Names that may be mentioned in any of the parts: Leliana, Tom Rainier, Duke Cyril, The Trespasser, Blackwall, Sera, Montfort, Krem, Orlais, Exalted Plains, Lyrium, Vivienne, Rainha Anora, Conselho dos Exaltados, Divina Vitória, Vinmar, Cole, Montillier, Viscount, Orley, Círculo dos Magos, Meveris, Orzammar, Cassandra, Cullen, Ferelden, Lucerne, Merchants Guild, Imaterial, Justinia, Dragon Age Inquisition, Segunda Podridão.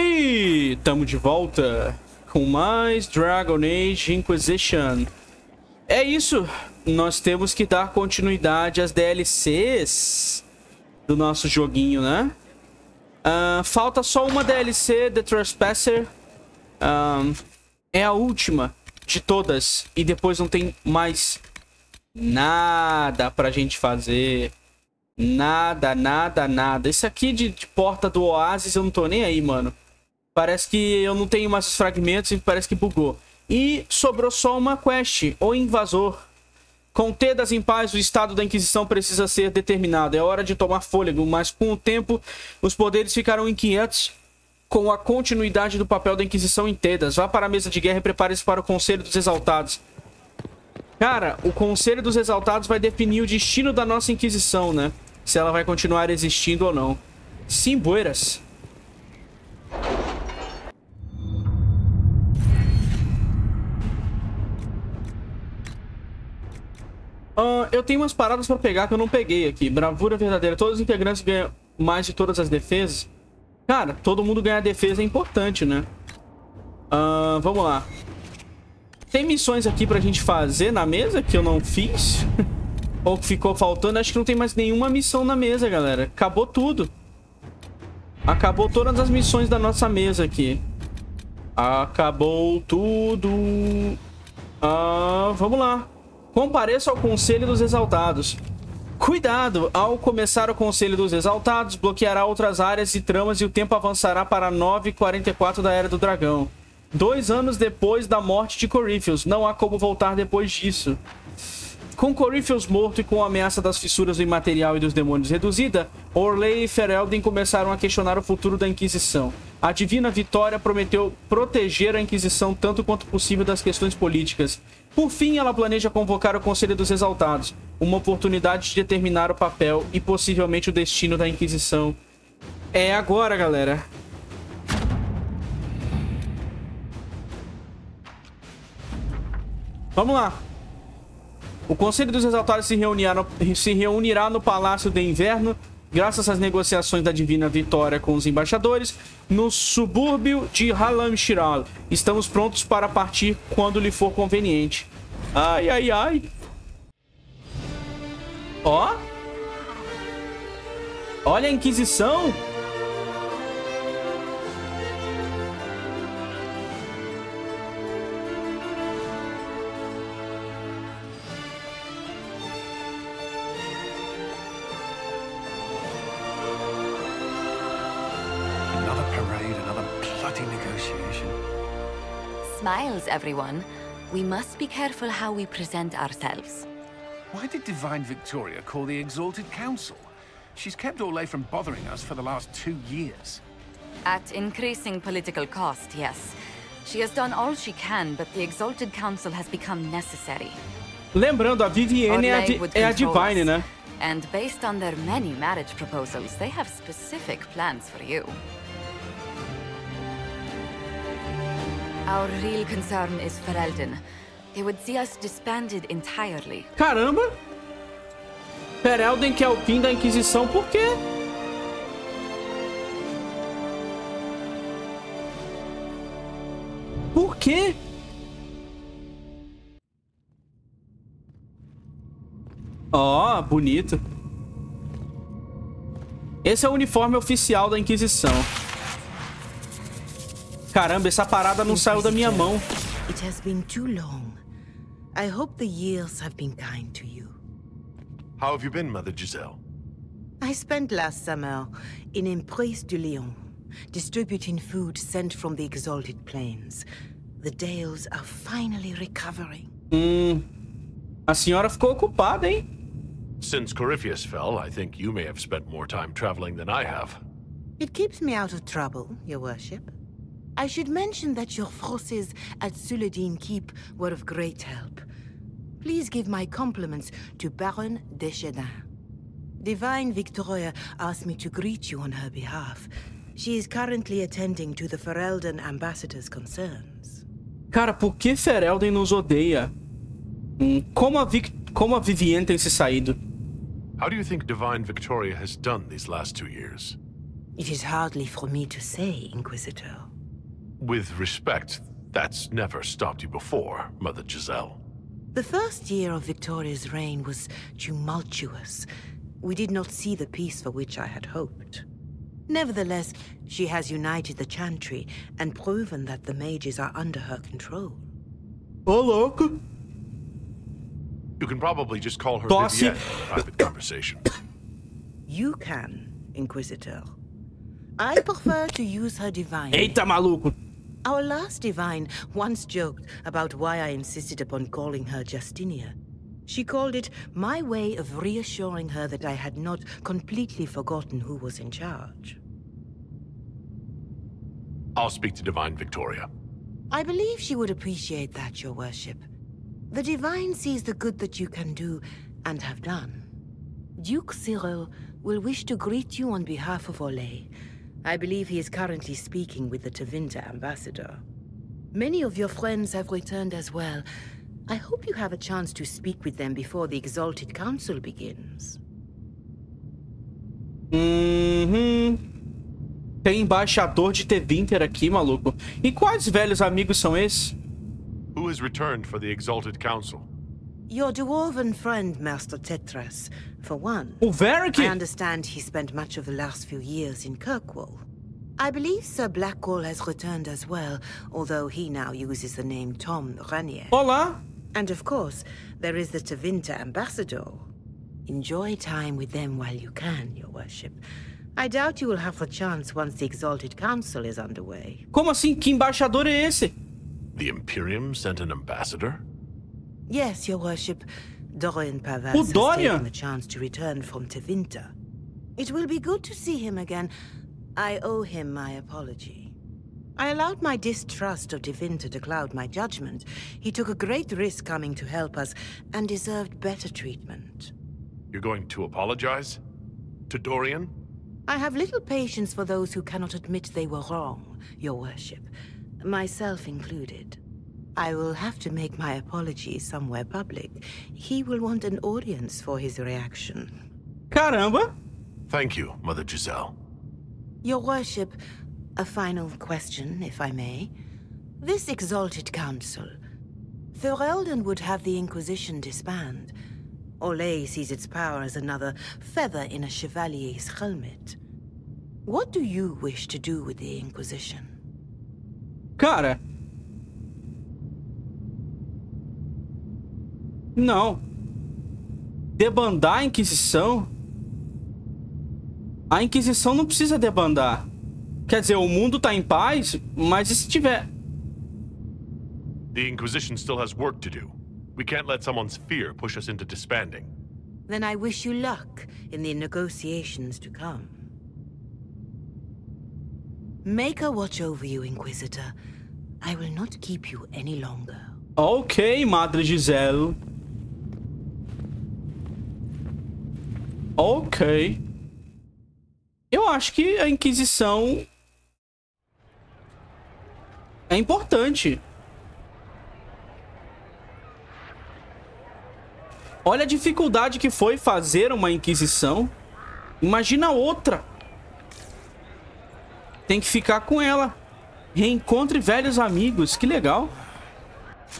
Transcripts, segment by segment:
E tamo de volta com mais Dragon Age Inquisition. É isso, nós temos que dar continuidade às DLCs do nosso joguinho, né? Falta só uma DLC, The Trespasser. É a última de todas e depois não tem mais nada pra gente fazer. Nada, nada, nada. Esse aqui de porta do Oásis eu não tô nem aí, mano. Parece que eu não tenho mais os fragmentos e parece que bugou. E sobrou só uma quest, o invasor. Com Thedas em paz, o estado da Inquisição precisa ser determinado. É hora de tomar fôlego, mas com o tempo os poderes ficaram inquietos com a continuidade do papel da Inquisição em Thedas. Vá para a mesa de guerra e prepare-se para o Conselho dos Exaltados. Cara, o Conselho dos Exaltados vai definir o destino da nossa Inquisição, né? Se ela vai continuar existindo ou não. Sim, bueras. Eu tenho umas paradas pra pegar que eu não peguei aqui. Bravura verdadeira. Todos os integrantes ganham mais de todas as defesas. Cara, todo mundo ganhar defesa é importante, né? Vamos lá. Tem missões aqui pra gente fazer na mesa que eu não fiz. Ou que ficou faltando. Acho que não tem mais nenhuma missão na mesa, galera. Acabou tudo. Acabou todas as missões da nossa mesa aqui. Acabou tudo. Vamos lá. Compareça ao Conselho dos Exaltados. Cuidado! Ao começar o Conselho dos Exaltados, bloqueará outras áreas e tramas e o tempo avançará para 9:44 da Era do Dragão. 2 anos depois da morte de Corypheus. Não há como voltar depois disso. Com Corypheus morto e com a ameaça das fissuras do Imaterial e dos demônios reduzida, Orley e Ferelden começaram a questionar o futuro da Inquisição. A Divina Vitória prometeu proteger a Inquisição tanto quanto possível das questões políticas. Por fim, ela planeja convocar o Conselho dos Exaltados, uma oportunidade de determinar o papel e possivelmente o destino da Inquisição. É agora, galera. Vamos lá. O Conselho dos Exaltados se reunirá no Palácio de Inverno, graças às negociações da Divina Vitória com os embaixadores, no subúrbio de Halam-Shiral. Estamos prontos para partir quando lhe for conveniente. Ai, ai, ai. Ó. Olha a Inquisição. Smiles, everyone. We must be careful how we present ourselves. Why did Divine Victoria call the Exalted Council? She's kept Orlais from bothering us for the last 2 years. At increasing political cost, yes. She has done all she can, but the Exalted Council has become necessary. Lembrando, a Vivienne é a Divine, né? And based on their many marriage proposals, they have specific plans for you. Our real concern is Ferelden. They would see us disbanded entirely. Caramba! Ferelden que é o fim da Inquisição, por quê? Por quê? Ó, bonito. Esse é o uniforme oficial da Inquisição. Caramba, essa parada não saiu da minha mão. It has been too long. I hope the years have been kind to you. How have you been, Mother Giselle? I spent last summer in Emprise du Lion, distributing food sent from the Exalted Plains. The Dales are finally recovering. A senhora ficou ocupada, hein? Since Corypheus fell, I think you may have spent more time traveling than I have. It keeps me out of trouble, Your Worship. I should mention that your forces at Suladin Keep were of great help. Please give my compliments to Baron Deschedin. Divine Victoria asked me to greet you on her behalf. She is currently attending to the Ferelden ambassador's concerns. Cara, por que Ferelden nos odeia? Como a Vivienne tem se saído? How do you think Divine Victoria has done these last 2 years? It is hardly for me to say, Inquisitor. With respect, that's never stopped you before, Mother Giselle. The first year of Victoria's reign was tumultuous. We did not see the peace for which I had hoped. Nevertheless, she has united the Chantry and proven that the mages are under her control. Oh, look! You can probably just call her Vivienne for a private conversation. You can, Inquisitor. I prefer to use her divine. Eita, maluco! Our last divine once joked about why I insisted upon calling her Justinia. She called it my way of reassuring her that I had not completely forgotten who was in charge. I'll speak to Divine Victoria. I believe she would appreciate that, Your Worship. The divine sees the good that you can do and have done. Duke Cyril will wish to greet you on behalf of Orlais. I believe he is currently speaking with the Tevinter ambassador. Many of your friends have returned as well. I hope you have a chance to speak with them before the Exalted Council begins. Tem embaixador de Tevinter aqui, maluco. E quais velhos amigos são esses? Who has returned for the Exalted Council? Your dwarven friend, Master Tetras, for one. O Varric! I understand he spent much of the last few years in Kirkwall. I believe Sir Blackwall has returned as well, although he now uses the name Tom Rainier. Olá! And of course, there is the Tevinter ambassador. Enjoy time with them while you can, Your Worship. I doubt you will have a chance once the Exalted Council is underway. Como assim? Que embaixador é esse? The Imperium sent an ambassador? Yes, Your Worship. Dorian Pavas has taken the chance to return from Tevinter. It will be good to see him again. I owe him my apology. I allowed my distrust of Tevinter to cloud my judgment. He took a great risk coming to help us and deserved better treatment. You're going to apologize? To Dorian? I have little patience for those who cannot admit they were wrong, Your Worship. Myself included. I will have to make my apology somewhere public. He will want an audience for his reaction. Caramba! Thank you, Mother Giselle. Your Worship, a final question, if I may. This Exalted Council. Ferelden would have the Inquisition disband. Orlais sees its power as another feather in a chevalier's helmet. What do you wish to do with the Inquisition? Cara... Não. Debandar a Inquisição? A Inquisição não precisa debandar. Quer dizer, o mundo tá em paz, mas e se tiver? The Inquisition still has work to do. We can't let someone's fear push us into disbanding. Then I wish you luck in the negotiations to come. Make her watch over you, Inquisitor. I will not keep you any longer. Ok, Madre Giselle. Ok. Eu acho que a Inquisição é importante. Olha a dificuldade que foi fazer uma Inquisição. Imagina outra. Tem que ficar com ela. Reencontre velhos amigos. Que legal.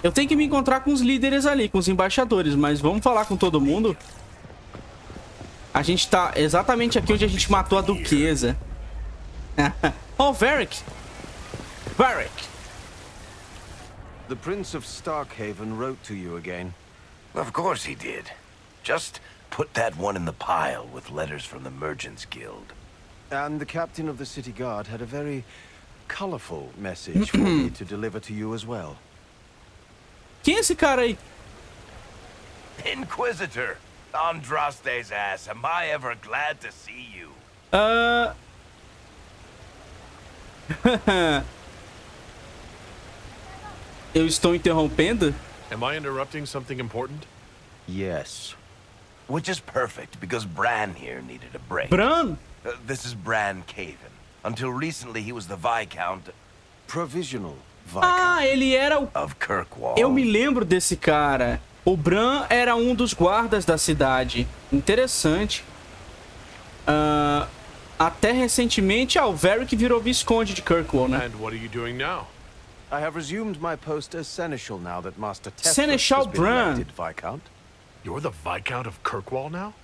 Eu tenho que me encontrar com os líderes ali, com os embaixadores, mas vamos falar com todo mundo. A gente tá exatamente aqui onde a gente matou a duquesa. Oh, Varric! Varric! The Prince of Starkhaven wrote to you again. Of course he did. Just put that one in the pile with letters from the Merchants Guild. And the captain of the city guard had a very colorful message for me to deliver to you as well. Quem é esse cara aí? Inquisitor, Andraste's ass. Am I ever glad to see you? Eu estou interrompendo? Am I interrupting something important? Yes. Which is perfect because Bran here needed a break. Bran? This is Bran Caven. Until recently he was the Viscount Provisional. Ah, ele era o... Eu me lembro desse cara. O Bran era um dos guardas da cidade. Interessante. Até recentemente, o Varric virou Visconde de Kirkwall, né? Seneschal Bran. You're the Viscount of Kirkwall now?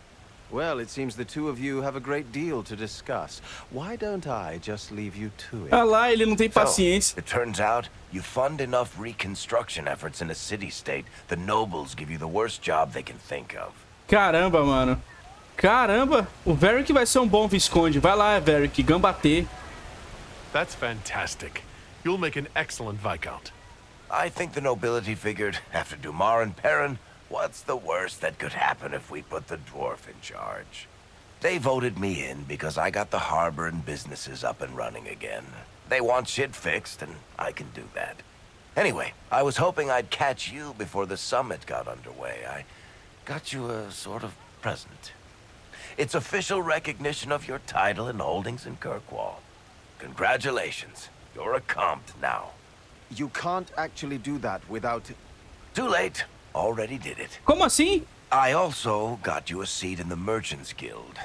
Well, it seems the two of you have a great deal to discuss. Why don't I just leave you to it? Ah lá, ele não tem paciência. It turns out you fund enough reconstruction efforts in a city-state, the nobles give you the worst job they can think of. Caramba, mano. Caramba, o Varric vai ser um bom visconde. Vai lá, Varric, gambatê. That's fantastic. You'll make an excellent viscount. I think the nobility figured after Dumar and Perrin, what's the worst that could happen if we put the dwarf in charge? They voted me in because I got the harbor and businesses up and running again. They want shit fixed, and I can do that. Anyway, I was hoping I'd catch you before the summit got underway. I got you a sort of present. It's official recognition of your title and holdings in Kirkwall. Congratulations. You're a comte now. You can't actually do that without... Too late. Already did it. Como assim? I also got you a seat in the Merchants Guild.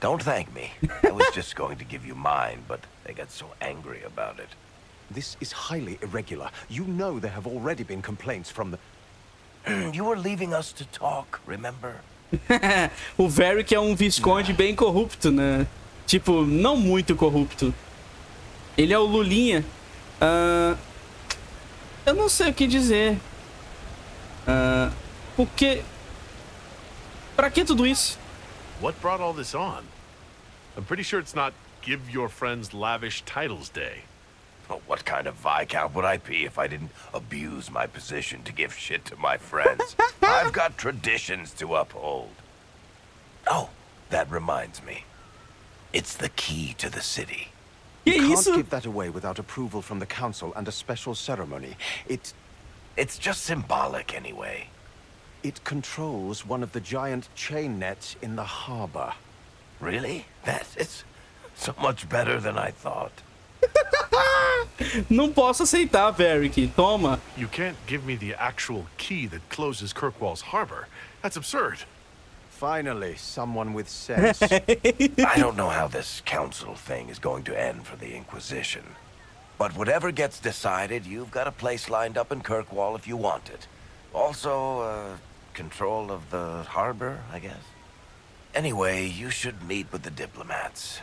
Don't thank me. I was just going to give you mine, but they got so angry about it. This is highly irregular. You know there have already been complaints from the... You were leaving us to talk, remember? O Varric é um visconde bem corrupto, né? Tipo, não muito corrupto. Ele é o Lulinha. Eu não sei o que dizer. Porque... Pra que tudo isso? What brought all this on? I'm pretty sure it's not give your friends lavish titles day. But what kind of viscount would I be if I didn't abuse my position to give shit to my friends? I've got traditions to uphold. Oh, that reminds me. It's the key to the city. You can't give that away without approval from the council and a special ceremony. It's just symbolic anyway. It controls one of the giant chain nets in the harbor. Really? That is so much better than I thought. Não posso aceitar, Varric. Toma. You can't give me the actual key that closes Kirkwall's harbor. That's absurd. Finally, someone with sense. I don't know how this council thing is going to end for the Inquisition. But whatever gets decided, you've got a place lined up in Kirkwall if you want it. Also, control of the harbor, I guess. Anyway, you should meet with the diplomats.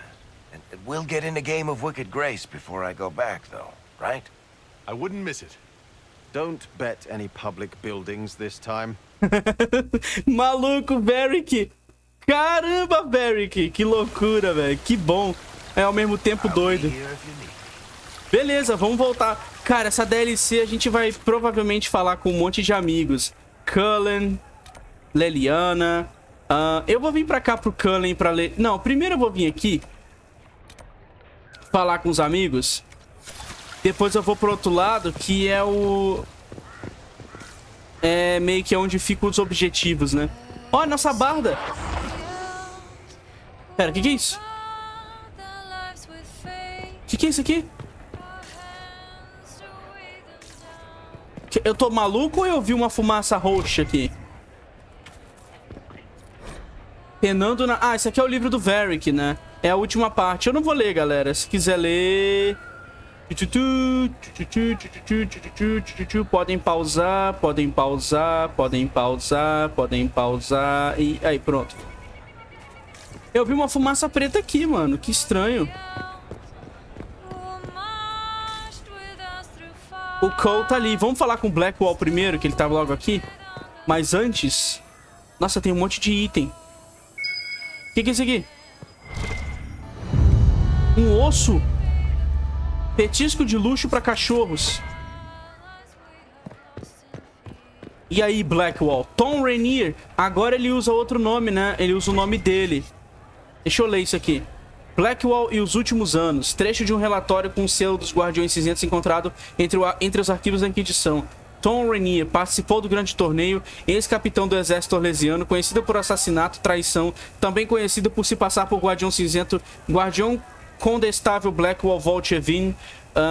And we'll get in a game of Wicked Grace before I go back, though, right? I wouldn't miss it. Don't bet any public buildings this time. Maluco, Varric! Caramba, Varric! Que loucura, velho! Que bom! É ao mesmo tempo doido. Beleza, vamos voltar. Cara, essa DLC a gente vai provavelmente falar com um monte de amigos. Cullen, Leliana. Eu vou vir pra cá pro Cullen pra ler. Não, primeiro eu vou vir aqui falar com os amigos. Depois eu vou pro outro lado, que é o... É meio que onde ficam os objetivos, né? Ó, nossa barda! Pera, o que é isso? O que é isso aqui? Eu tô maluco ou eu vi uma fumaça roxa aqui? Penando na... Ah, esse aqui é o livro do Varric, né? É a última parte. Eu não vou ler, galera. Se quiser ler... Podem pausar, podem pausar, podem pausar, podem pausar. E aí, pronto. Eu vi uma fumaça preta aqui, mano. Que estranho. O Cole tá ali. Vamos falar com o Blackwall primeiro, que ele tá logo aqui. Mas antes... Nossa, tem um monte de item. O que é isso aqui? Um osso? Petisco de luxo pra cachorros. E aí, Blackwall? Tom Rainier. Agora ele usa outro nome, né? Ele usa o nome dele. Deixa eu ler isso aqui. Blackwall e os últimos anos. Trecho de um relatório com o selo dos Guardiões Cinzentos encontrado entre os arquivos da Inquisição. Tom Rainier participou do grande torneio, ex-capitão do exército orlesiano, conhecido por assassinato, traição, também conhecido por se passar por Guardião Cinzento, Guardião Condestável Blackwall Voltevin,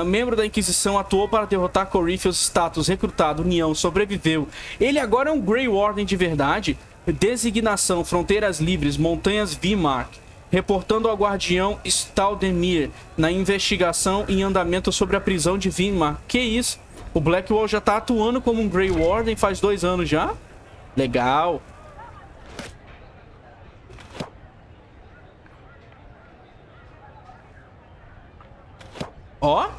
membro da Inquisição, atuou para derrotar Corypheus, status, recrutado, união, sobreviveu. Ele agora é um Grey Warden de verdade, designação, fronteiras livres, montanhas Vimark. reportando ao guardião Staldemir na investigação em andamento sobre a prisão de Vinmar. Que isso? O Blackwall já tá atuando como um Grey Warden faz 2 anos já? Legal. Ó,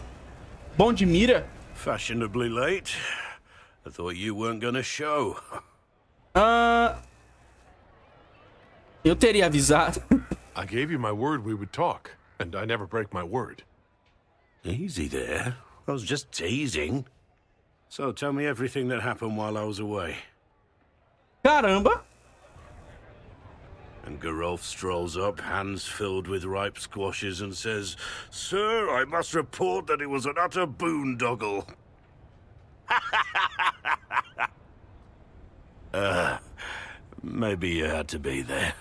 bom de mira. Fashionably late. I thought you weren't gonna show. Eu teria avisado. I gave you my word we would talk, and I never break my word. Easy there. I was just teasing. So tell me everything that happened while I was away. Caramba. And Garolf strolls up, hands filled with ripe squashes, and says, "Sir, I must report that it was an utter boondoggle." Maybe you had to be there.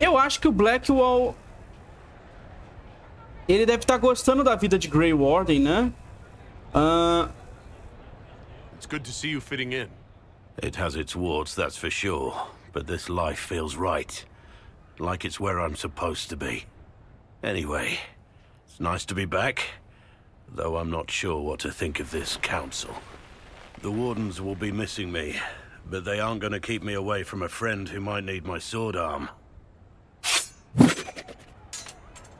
Eu acho que o Blackwall, ele deve estar gostando da vida de Grey Warden, né? It's good to see you fitting in. It has its warts, that's for sure. But this life feels right, like it's where I'm supposed to be. Anyway, it's nice to be back, though I'm not sure what to think of this council. The wardens will be missing me, but they aren't going to keep me away from a friend who might need my sword arm.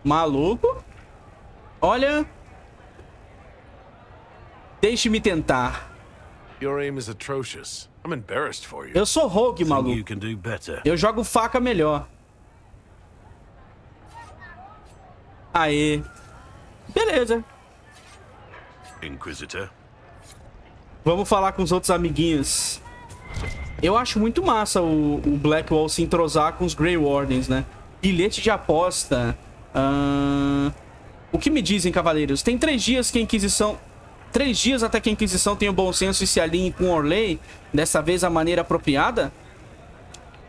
Maluco? Olha. Deixe-me tentar. Your aim is atrocious. I'm embarrassed for you. Eu sou rogue, maluco. You can do better. Eu jogo faca melhor. Aê. Beleza. Inquisitor. Vamos falar com os outros amiguinhos. Eu acho muito massa o Blackwall se entrosar com os Grey Wardens, né? Bilhete de aposta. O que me dizem, cavaleiros? Tem 3 dias que a Inquisição... 3 dias até que a Inquisição tenha o bom senso e se alinhe com Orlais, dessa vez a maneira apropriada?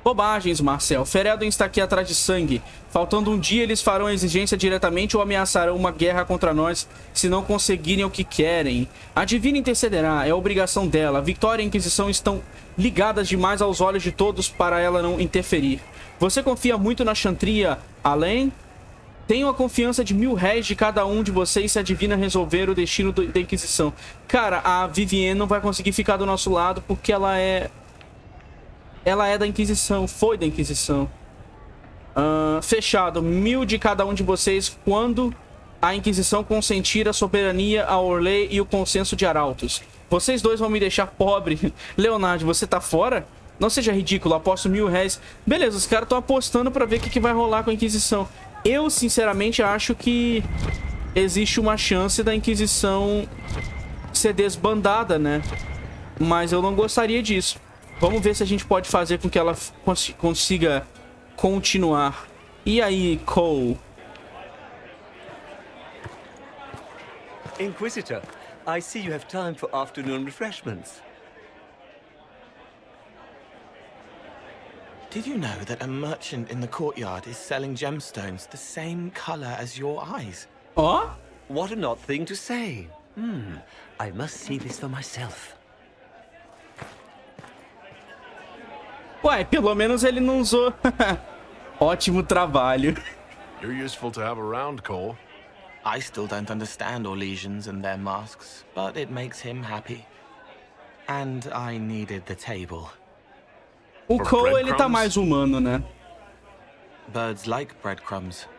Bobagens, Marcel. Ferelden está aqui atrás de sangue. Faltando 1 dia, eles farão a exigência diretamente ou ameaçarão uma guerra contra nós se não conseguirem o que querem. A Divina intercederá, é obrigação dela. Vitória e Inquisição estão ligadas demais aos olhos de todos para ela não interferir. Você confia muito na Chantria, além... Tenho a confiança de R$1000 de cada um de vocês se a Divina resolver o destino da Inquisição. Cara, a Vivienne não vai conseguir ficar do nosso lado porque ela é... Ela é da Inquisição. Foi da Inquisição. Fechado. 1000 de cada um de vocês quando a Inquisição consentir a soberania, a Orlais e o consenso de arautos. Vocês dois vão me deixar pobre. Leonardo, você tá fora? Não seja ridículo. Aposto R$1000. Beleza, os caras estão apostando pra ver o que vai rolar com a Inquisição. Eu, sinceramente, acho que existe uma chance da Inquisição ser desbandada, né? Mas eu não gostaria disso. Vamos ver se a gente pode fazer com que ela consiga continuar. E aí, Cole? Inquisitor, I see you have time for afternoon refreshments. Did you know that a merchant in the courtyard is selling gemstones the same color as your eyes? Oh? What an odd thing to say. I must see this for myself. Ué, pelo menos ele não usou. Ótimo trabalho. You're useful to have around, Cole. I still don't understand Orlesians and their masks, but it makes him happy. And I needed the table. O Cole, ele tá mais humano, né? Birds like breadcrumbs.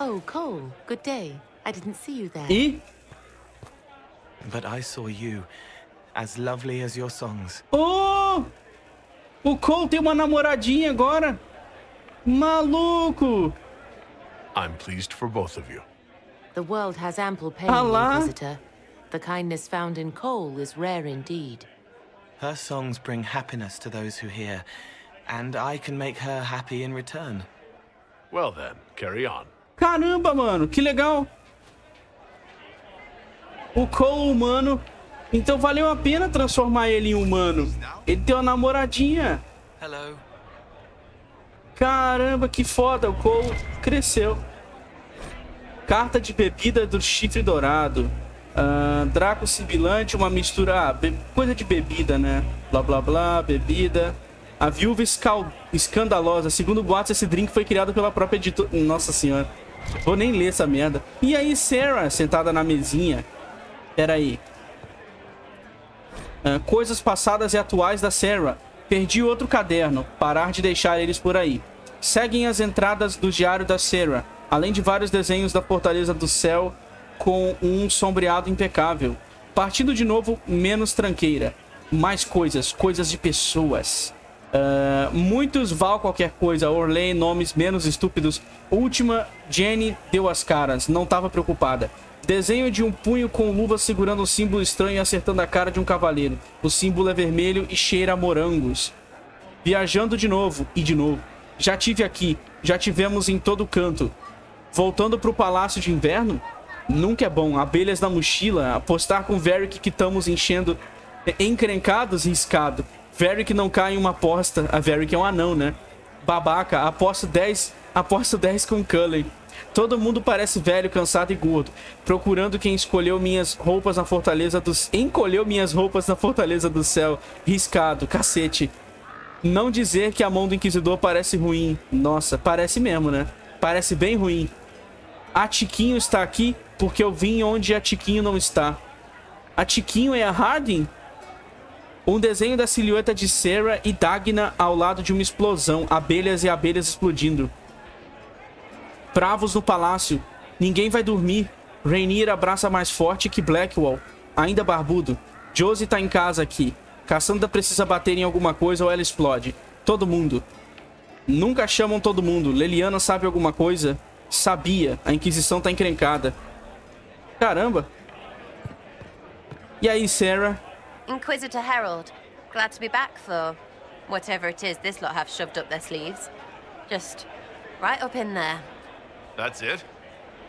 Oh, Cole, good day. I didn't see you there. E? But I saw you, as lovely as your songs. Oh! O Cole tem uma namoradinha agora. Maluco! I'm pleased for both of you. The world has ample pain, Inquisitor. The kindness found in Cole is rare indeed. Her songs bring happiness to those who hear, and I can make her happy in return. Well then, carry on. Caramba, mano, que legal. O Cole humano. Então valeu a pena transformar ele em humano. Ele tem uma namoradinha. Hello. Caramba, que foda, o Cole cresceu. Carta de bebida do chifre dourado. Draco sibilante, uma mistura... coisa de bebida, né? Blá, blá, blá, bebida. A viúva escandalosa. Segundo boatos, esse drink foi criado pela própria editora. Nossa senhora. Vou nem ler essa merda. E aí, Sera, sentada na mesinha. Pera aí. Coisas passadas e atuais da Sera. Perdi outro caderno. Parar de deixar eles por aí. Seguem as entradas do diário da Sera. Além de vários desenhos da Fortaleza do Céu com um sombreado impecável. Partindo de novo, menos tranqueira. Mais coisas. Coisas de pessoas. Muitos val qualquer coisa. Orlais, nomes menos estúpidos. Última, Jenny deu as caras. Não tava preocupada. Desenho de um punho com luvas segurando um símbolo estranho e acertando a cara de um cavaleiro. O símbolo é vermelho e cheira a morangos. Viajando de novo e de novo. Já tive aqui. Já tivemos em todo canto. Voltando pro Palácio de Inverno? Nunca é bom. Abelhas na mochila. Apostar com Varric que estamos enchendo... encrencados e riscado. Varric não cai em uma aposta. A Varric é um anão, né? Babaca. Aposto 10 com Cullen. Todo mundo parece velho, cansado e gordo. Procurando quem escolheu minhas roupas na Fortaleza dos... Encolheu minhas roupas na Fortaleza do Céu. Riscado. Cacete. Não dizer que a mão do Inquisidor parece ruim. Nossa, parece mesmo, né? Parece bem ruim. A Tiquinho está aqui porque eu vim onde a Tiquinho não está. A Tiquinho é a Harding? Um desenho da silhueta de Sera e Dagna ao lado de uma explosão. Abelhas e abelhas explodindo. Bravos no palácio. Ninguém vai dormir. Rainier abraça mais forte que Blackwall. Ainda barbudo. Josie tá em casa aqui. Cassandra precisa bater em alguma coisa ou ela explode. Todo mundo. Nunca chamam todo mundo. Leliana sabe alguma coisa? Sabia. A Inquisição tá encrencada. Caramba. E aí, Sera? Inquisitor Harold. Glad to be back, Flo. Whatever it is, this lot have shoved up their sleeves. Just right up in there. That's it?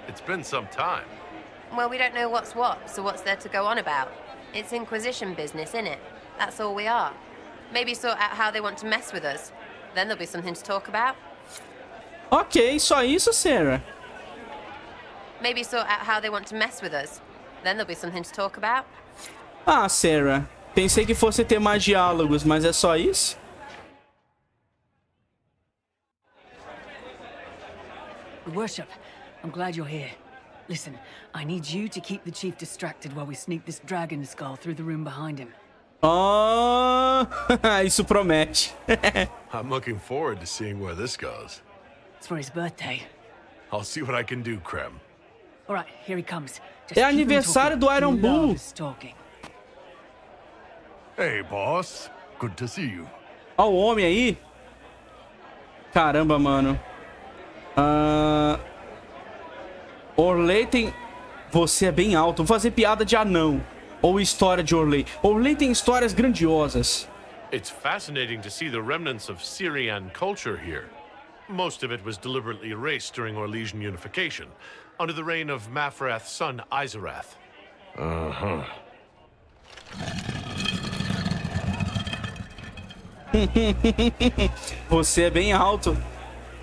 It's been some time. Well, we don't know what's what, so what's there to go on about? It's Inquisition business, innit? That's all we are. Maybe sort out how they want to mess with us. Then there'll be something to talk about. Ok, só isso, Sera. Maybe sort out how they want to mess with us. Then there'll be something to talk about. Ah, Sera. Pensei que fosse ter mais diálogos, mas é só isso? Worship, I'm glad you're here. Listen, I need you to keep the chief distracted while we sneak this dragon skull through the room behind him. Oh, isso promete. I'm looking forward to seeing where this goes. It's for his birthday. I'll see what I can do, Krem. All right, here he comes. É aniversário do Iron Bull. Hey, boss. Good to see you. Ó o homem aí. Caramba, mano. Orlais tem... Você é bem alto. Vou fazer piada de anão. Ou história de Orlais. Orlais tem histórias grandiosas. It's fascinating to see the remnants of Syrian culture here. Most of it was deliberately erased during Orlesian unification, under the reign of Mafrath's son Izarath. Uh-huh. Você é bem alto.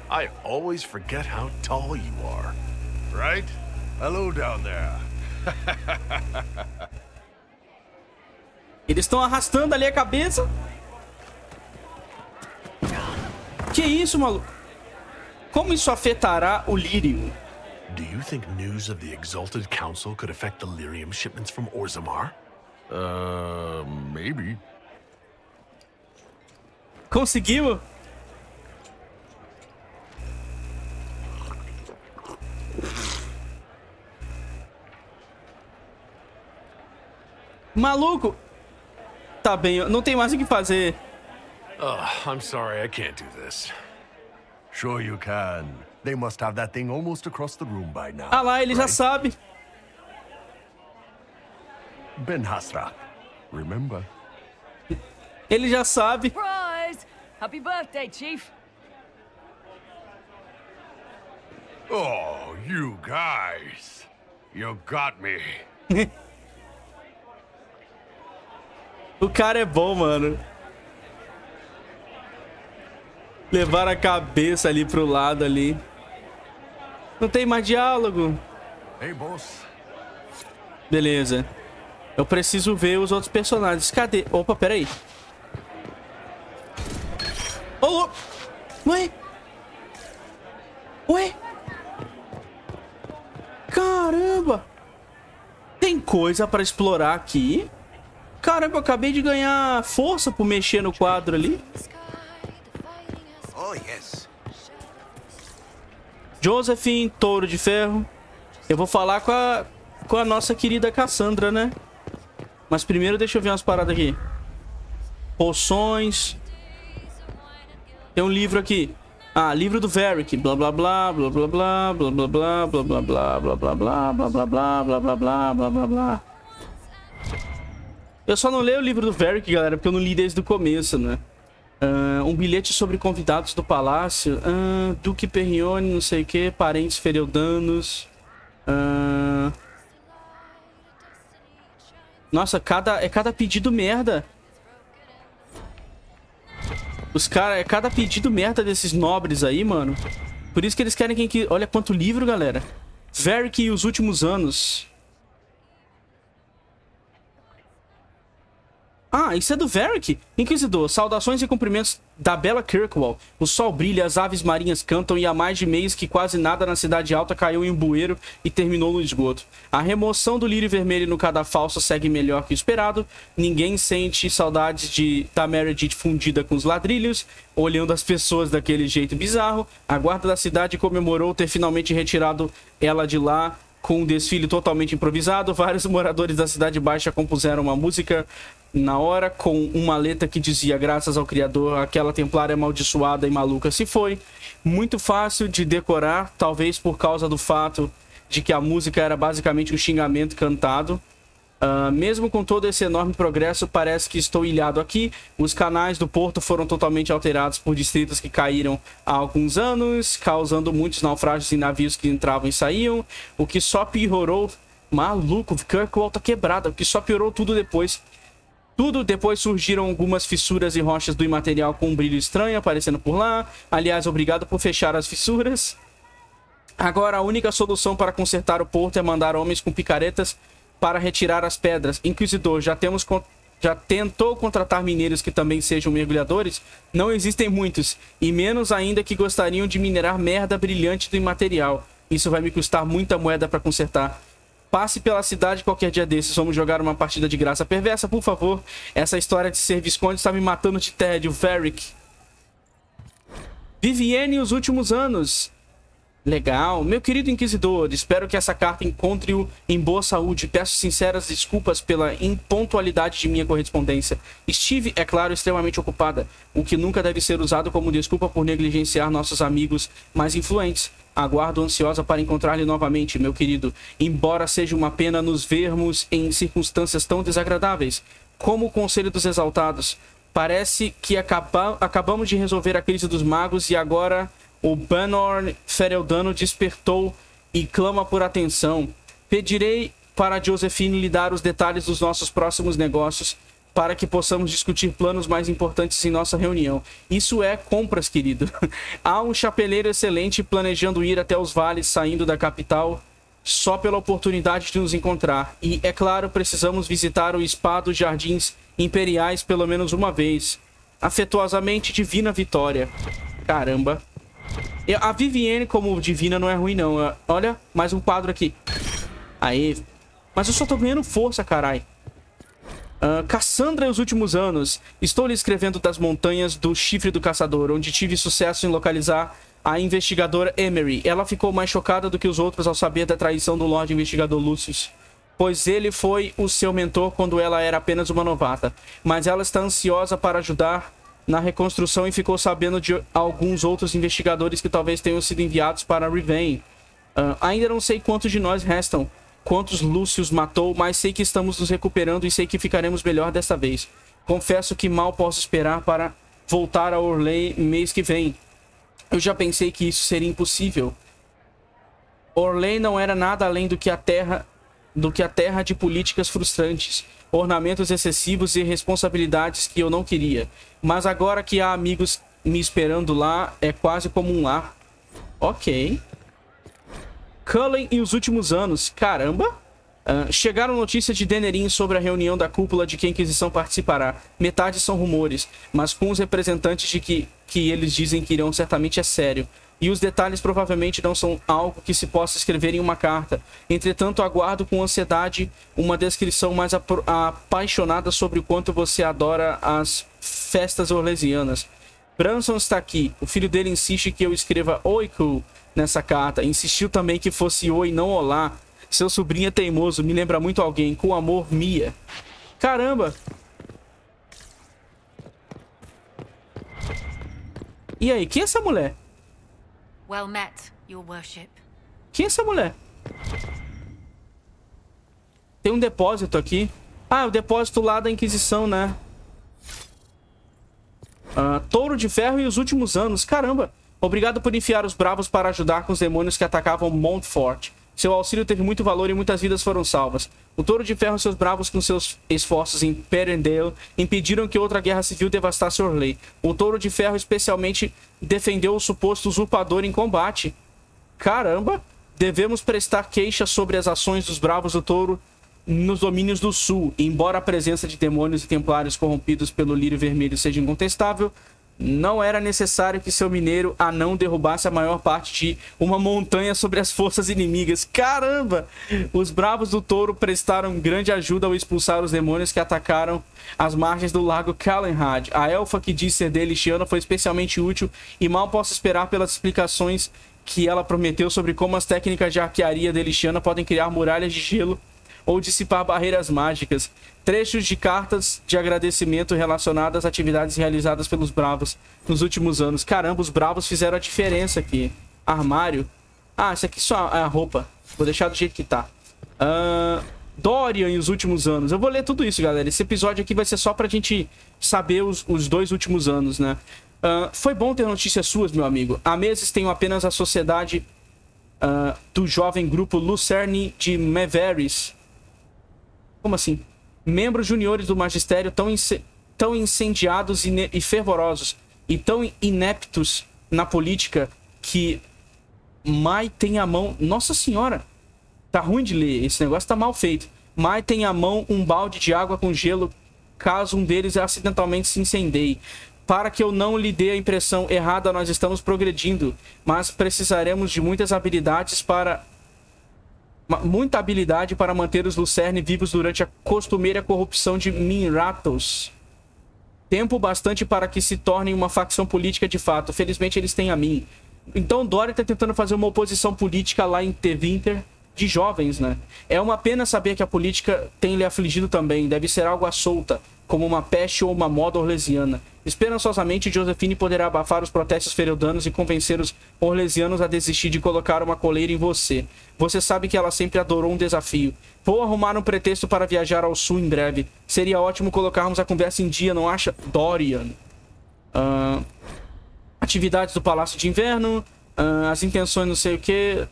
I always forget how tall you are. Right? Hello down there. Eles estão arrastando ali a cabeça. Que isso, maluco? Como isso afetará o Lyrium? Do you think news of the Exalted Council could affect the Lyrium shipments from Orzammar? Maybe. Conseguiu? Maluco! Tá bem, não tem mais o que fazer. Oh, I'm sorry, I can't do this. Sure you can. They must have that thing almost across the room by now. Ah lá, ele já sabe. Ben Hasra, remember? Ele já sabe. Surprise! Happy birthday, Chief. Oh, you guys. You got me. O cara é bom, mano. Levar a cabeça ali pro lado ali. Não tem mais diálogo. Beleza. Eu preciso ver os outros personagens. Cadê? Opa, peraí. Ô, oh, ué? Ué? Caramba! Tem coisa pra explorar aqui? Caramba, eu acabei de ganhar força por mexer no quadro ali. Oh, yes. Josephine, touro de ferro. Eu vou falar com a nossa querida Cassandra, né? Mas primeiro deixa eu ver umas paradas aqui. Poções. Tem um livro aqui. Ah, livro do Varric. Blá blá blá blá blá blá blá blá blá blá blá blá blá blá blá blá blá blá blá blá blá blá blá. Eu só não leio o livro do Varric, galera, porque eu não li desde o começo, né? Um bilhete sobre convidados do palácio. Duque Perrione, não sei o que. Parentes fereldanos. Nossa, é cada pedido merda. Os caras, é cada pedido merda desses nobres aí, mano. Por isso que eles querem que... Olha quanto livro, galera. Varric e os últimos anos. Ah, isso é do Varric? Inquisidor, saudações e cumprimentos da bela Kirkwall. O sol brilha, as aves marinhas cantam e há mais de mês que quase nada na cidade alta caiu em um bueiro e terminou no esgoto. A remoção do lírio vermelho no cadafalso segue melhor que o esperado. Ninguém sente saudades da Meredith fundida com os ladrilhos, olhando as pessoas daquele jeito bizarro. A guarda da cidade comemorou ter finalmente retirado ela de lá. Com um desfile totalmente improvisado, vários moradores da Cidade Baixa compuseram uma música na hora com uma letra que dizia: graças ao Criador, aquela templária amaldiçoada e maluca se foi. Muito fácil de decorar, talvez por causa do fato de que a música era basicamente um xingamento cantado. Mesmo com todo esse enorme progresso, parece que estou ilhado aqui. Os canais do porto foram totalmente alterados por distritos que caíram há alguns anos, causando muitos naufrágios em navios que entravam e saíam, o que só piorou. Maluco, Kirkwall tá quebrada. O que só piorou tudo depois. Surgiram algumas fissuras e rochas do imaterial com um brilho estranho aparecendo por lá. Aliás, obrigado por fechar as fissuras. Agora a única solução para consertar o porto é mandar homens com picaretas para retirar as pedras. Inquisidor, já tentou contratar mineiros que também sejam mergulhadores? Não existem muitos, e menos ainda que gostariam de minerar merda brilhante do imaterial. Isso vai me custar muita moeda para consertar. Passe pela cidade qualquer dia desses. Vamos jogar uma partida de graça perversa, por favor. Essa história de ser Visconde está me matando de tédio, Varric. Vivienne e os últimos anos. Legal. Meu querido Inquisidor, espero que essa carta encontre-o em boa saúde. Peço sinceras desculpas pela impontualidade de minha correspondência. Estive, é claro, extremamente ocupada, o que nunca deve ser usado como desculpa por negligenciar nossos amigos mais influentes. Aguardo ansiosa para encontrar-lhe novamente, meu querido. Embora seja uma pena nos vermos em circunstâncias tão desagradáveis, como o Conselho dos Exaltados. Parece que acabamos de resolver a crise dos magos e agora... O Banor Fereldano despertou e clama por atenção. Pedirei para Josephine lhe dar os detalhes dos nossos próximos negócios para que possamos discutir planos mais importantes em nossa reunião. Isso é compras, querido. Há um chapeleiro excelente planejando ir até os vales saindo da capital só pela oportunidade de nos encontrar. E, é claro, precisamos visitar o spa dos Jardins Imperiais pelo menos uma vez. Afetuosamente, Divina Vitória. Caramba. A Vivienne como divina não é ruim, não. Olha, mais um quadro aqui. Aê. Mas eu só tô ganhando força, carai. Cassandra e os últimos anos. Estou lhe escrevendo das montanhas do Chifre do Caçador, onde tive sucesso em localizar a investigadora Emery. Ela ficou mais chocada do que os outros ao saber da traição do Lorde Investigador Lucius, pois ele foi o seu mentor quando ela era apenas uma novata. Mas ela está ansiosa para ajudar na reconstrução e ficou sabendo de alguns outros investigadores que talvez tenham sido enviados para Rivain. Ainda não sei quantos de nós restam, quantos Lúcius matou, mas sei que estamos nos recuperando e sei que ficaremos melhor desta vez. Confesso que mal posso esperar para voltar a Orlais mês que vem. Eu já pensei que isso seria impossível. Orlais não era nada além do que a terra de políticas frustrantes, ornamentos excessivos e responsabilidades que eu não queria. Mas agora que há amigos me esperando lá, é quase como um lar. Ok. Cullen e os últimos anos. Caramba! Chegaram notícias de Denerim sobre a reunião da cúpula de que a Inquisição participará. Metade são rumores, mas com os representantes de que eles dizem que irão certamente é sério. E os detalhes provavelmente não são algo que se possa escrever em uma carta. Entretanto, aguardo com ansiedade uma descrição mais apaixonada sobre o quanto você adora as festas orlesianas. Branson está aqui. O filho dele insiste que eu escreva Oi, Cool nessa carta. Insistiu também que fosse Oi, não Olá. Seu sobrinho é teimoso, me lembra muito alguém. Com amor, Mia. Caramba! E aí, quem é essa mulher? Well met, your worship. Quem é essa mulher? Tem um depósito aqui. Ah, o depósito lá da Inquisição, né? Touro de Ferro e os últimos anos. Caramba! Obrigado por enfiar os bravos para ajudar com os demônios que atacavam Montfort. Seu auxílio teve muito valor e muitas vidas foram salvas. O Touro de Ferro e seus bravos, com seus esforços em Ferelden, impediram que outra guerra civil devastasse Orlais. O Touro de Ferro especialmente defendeu o suposto usurpador em combate. Caramba! Devemos prestar queixa sobre as ações dos bravos do Touro nos domínios do Sul. Embora a presença de demônios e templários corrompidos pelo Lírio Vermelho seja incontestável, não era necessário que seu mineiro anão derrubasse a maior parte de uma montanha sobre as forças inimigas. Caramba! Os bravos do Touro prestaram grande ajuda ao expulsar os demônios que atacaram as margens do lago Callenhad. A elfa que diz ser Delixiana foi especialmente útil e mal posso esperar pelas explicações que ela prometeu sobre como as técnicas de arquearia Delixiana podem criar muralhas de gelo ou dissipar barreiras mágicas. Trechos de cartas de agradecimento relacionadas às atividades realizadas pelos bravos nos últimos anos. Caramba, os bravos fizeram a diferença aqui. Armário. Ah, isso aqui só é a roupa. Vou deixar do jeito que tá. Dorian e os últimos anos. Eu vou ler tudo isso, galera. Esse episódio aqui vai ser só pra gente saber os dois últimos anos, né? Foi bom ter notícias suas, meu amigo. Há meses tenho apenas a sociedade do jovem grupo Lucerne de Meveris. Como assim? Membros juniores do magistério tão incendiados e fervorosos e tão ineptos na política que Mai tem a mão... Nossa senhora! Tá ruim de ler. Esse negócio tá mal feito. Mai tem a mão um balde de água com gelo caso um deles acidentalmente se incendeie. Para que eu não lhe dê a impressão errada, nós estamos progredindo, mas precisaremos de muitas habilidades para... Muita habilidade para manter os Lucerne vivos durante a costumeira corrupção de Minratos. Tempo bastante para que se tornem uma facção política de fato. Felizmente eles têm a mim. Então Dória está tentando fazer uma oposição política lá em Tevinter de jovens, né? É uma pena saber que a política tem lhe afligido também. Deve ser algo à solta, como uma peste ou uma moda orlesiana. Esperançosamente, Josephine poderá abafar os protestos fereldanos e convencer os orlesianos a desistir de colocar uma coleira em você. Você sabe que ela sempre adorou um desafio. Vou arrumar um pretexto para viajar ao sul em breve. Seria ótimo colocarmos a conversa em dia, não acha? Dorian. Atividades do Palácio de Inverno. As intenções não sei o que.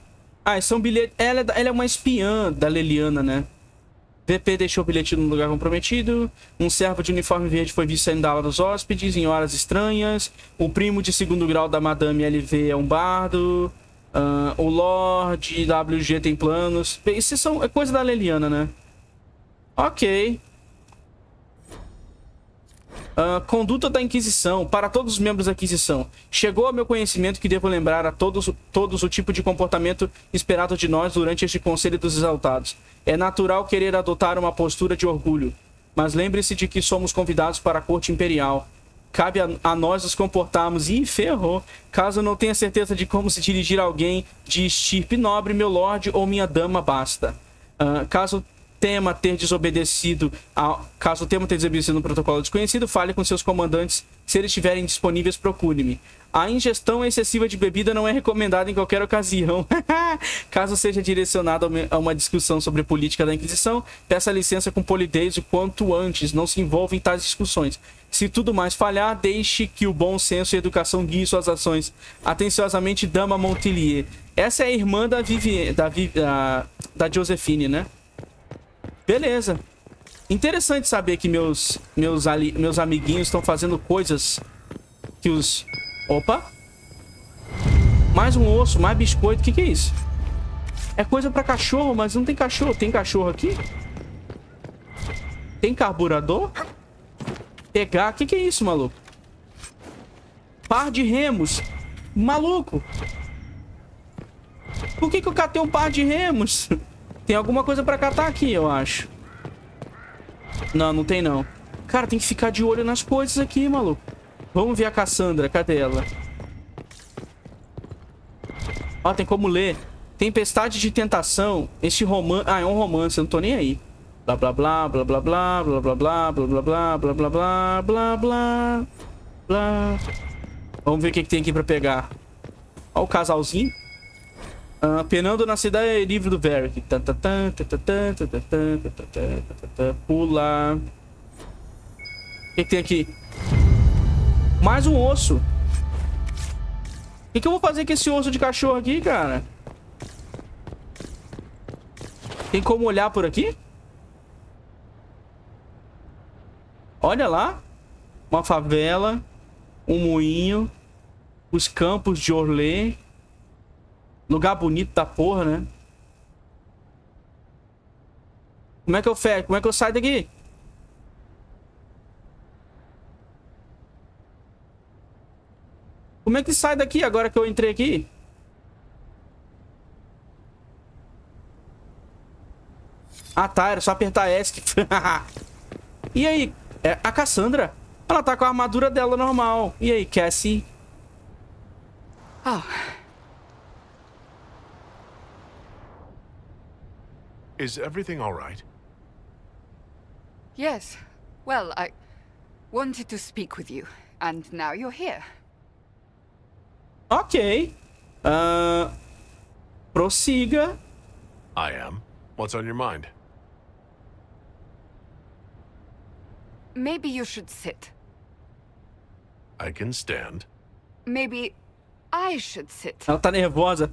Ah, são bilhetes... Ela é uma espiã da Leliana, né? VP deixou o bilhete no lugar comprometido. Um servo de uniforme verde foi visto saindo da ala dos hóspedes em horas estranhas. O primo de segundo grau da Madame LV é um bardo. O Lorde WG tem planos. Isso são, é coisa da Leliana, né? Ok. Conduta da Inquisição. Para todos os membros da Inquisição, chegou ao meu conhecimento que devo lembrar a todos o tipo de comportamento esperado de nós durante este Conselho dos Exaltados. É natural querer adotar uma postura de orgulho, mas lembre-se de que somos convidados para a corte imperial. Cabe a nós nos comportarmos. Ih, ferrou. Caso não tenha certeza de como se dirigir a alguém de estirpe nobre, meu lorde ou minha dama, basta. Caso o tema ter desobedecido no protocolo desconhecido, fale com seus comandantes. Se eles estiverem disponíveis, procure-me. A ingestão excessiva de bebida não é recomendada em qualquer ocasião. Caso seja direcionado a uma discussão sobre a política da Inquisição, peça licença com polidez o quanto antes. Não se envolva em tais discussões. Se tudo mais falhar, deixe que o bom senso e a educação guiem suas ações. Atenciosamente, Dama Montillier. Essa é a irmã da Vivienne, da Josephine, né? Beleza. Interessante saber que meus amiguinhos estão fazendo coisas que os... Opa! Mais um osso, mais biscoito. O que que é isso? É coisa pra cachorro, mas não tem cachorro. Tem cachorro aqui? Tem carburador? Pegar. Que é isso, maluco? Par de remos. Maluco. Por que eu catei um par de remos? Tem alguma coisa pra catar aqui, eu acho. Não, não tem não. Cara, tem que ficar de olho nas coisas aqui, maluco. Vamos ver a Cassandra. Cadê ela? Ó, tem como ler. Tempestade de tentação. Este romance... Ah, é um romance. Eu não tô nem aí. Blá, blá, blá, blá, blá, blá, blá, blá, blá, blá, blá, blá, blá, blá, blá, blá, blá. Vamos ver o que tem aqui pra pegar. Ó o casalzinho. Penando na cidade livre do Varric. Pula. O que tem aqui? Mais um osso. O que eu vou fazer com esse osso de cachorro aqui, cara? Tem como olhar por aqui? Olha lá. Uma favela. Um moinho. Os campos de Orlais. Lugar bonito da porra, né? Como é que eu fecho? Como é que eu saio daqui? Como é que sai daqui agora que eu entrei aqui? Ah, tá. Era só apertar S. Que... E aí? É a Cassandra? Ela tá com a armadura dela normal. E aí, Cassie? Oh... Is everything all right? Yes. Well, I wanted to speak with you, and now you're here. Okay. Prossiga. I am. What's on your mind? Maybe you should sit. I can stand. Maybe I should sit. Ela tá nervosa.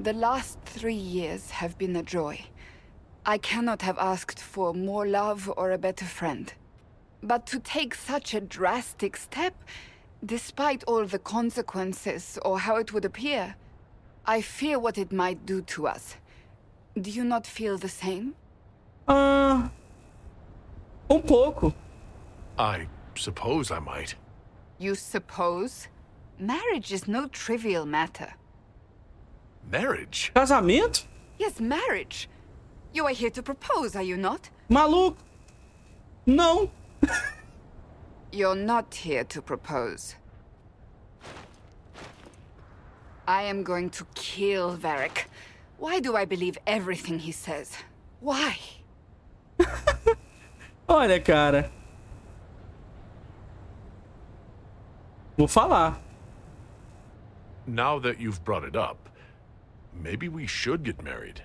The last 3 years have been a joy. I cannot have asked for more love or a better friend. But to take such a drastic step, despite all the consequences or how it would appear, I fear what it might do to us. Do you not feel the same? Pouco. I suppose I might. You suppose? Marriage is no trivial matter. Marriage? Casamento? Yes, marriage. You are here to propose, are you not? Maluco. No. You're not here to propose. I am going to kill Varric. Why do I believe everything he says? Why? Olha, cara. Vou falar. Now that you've brought it up, maybe we should get married.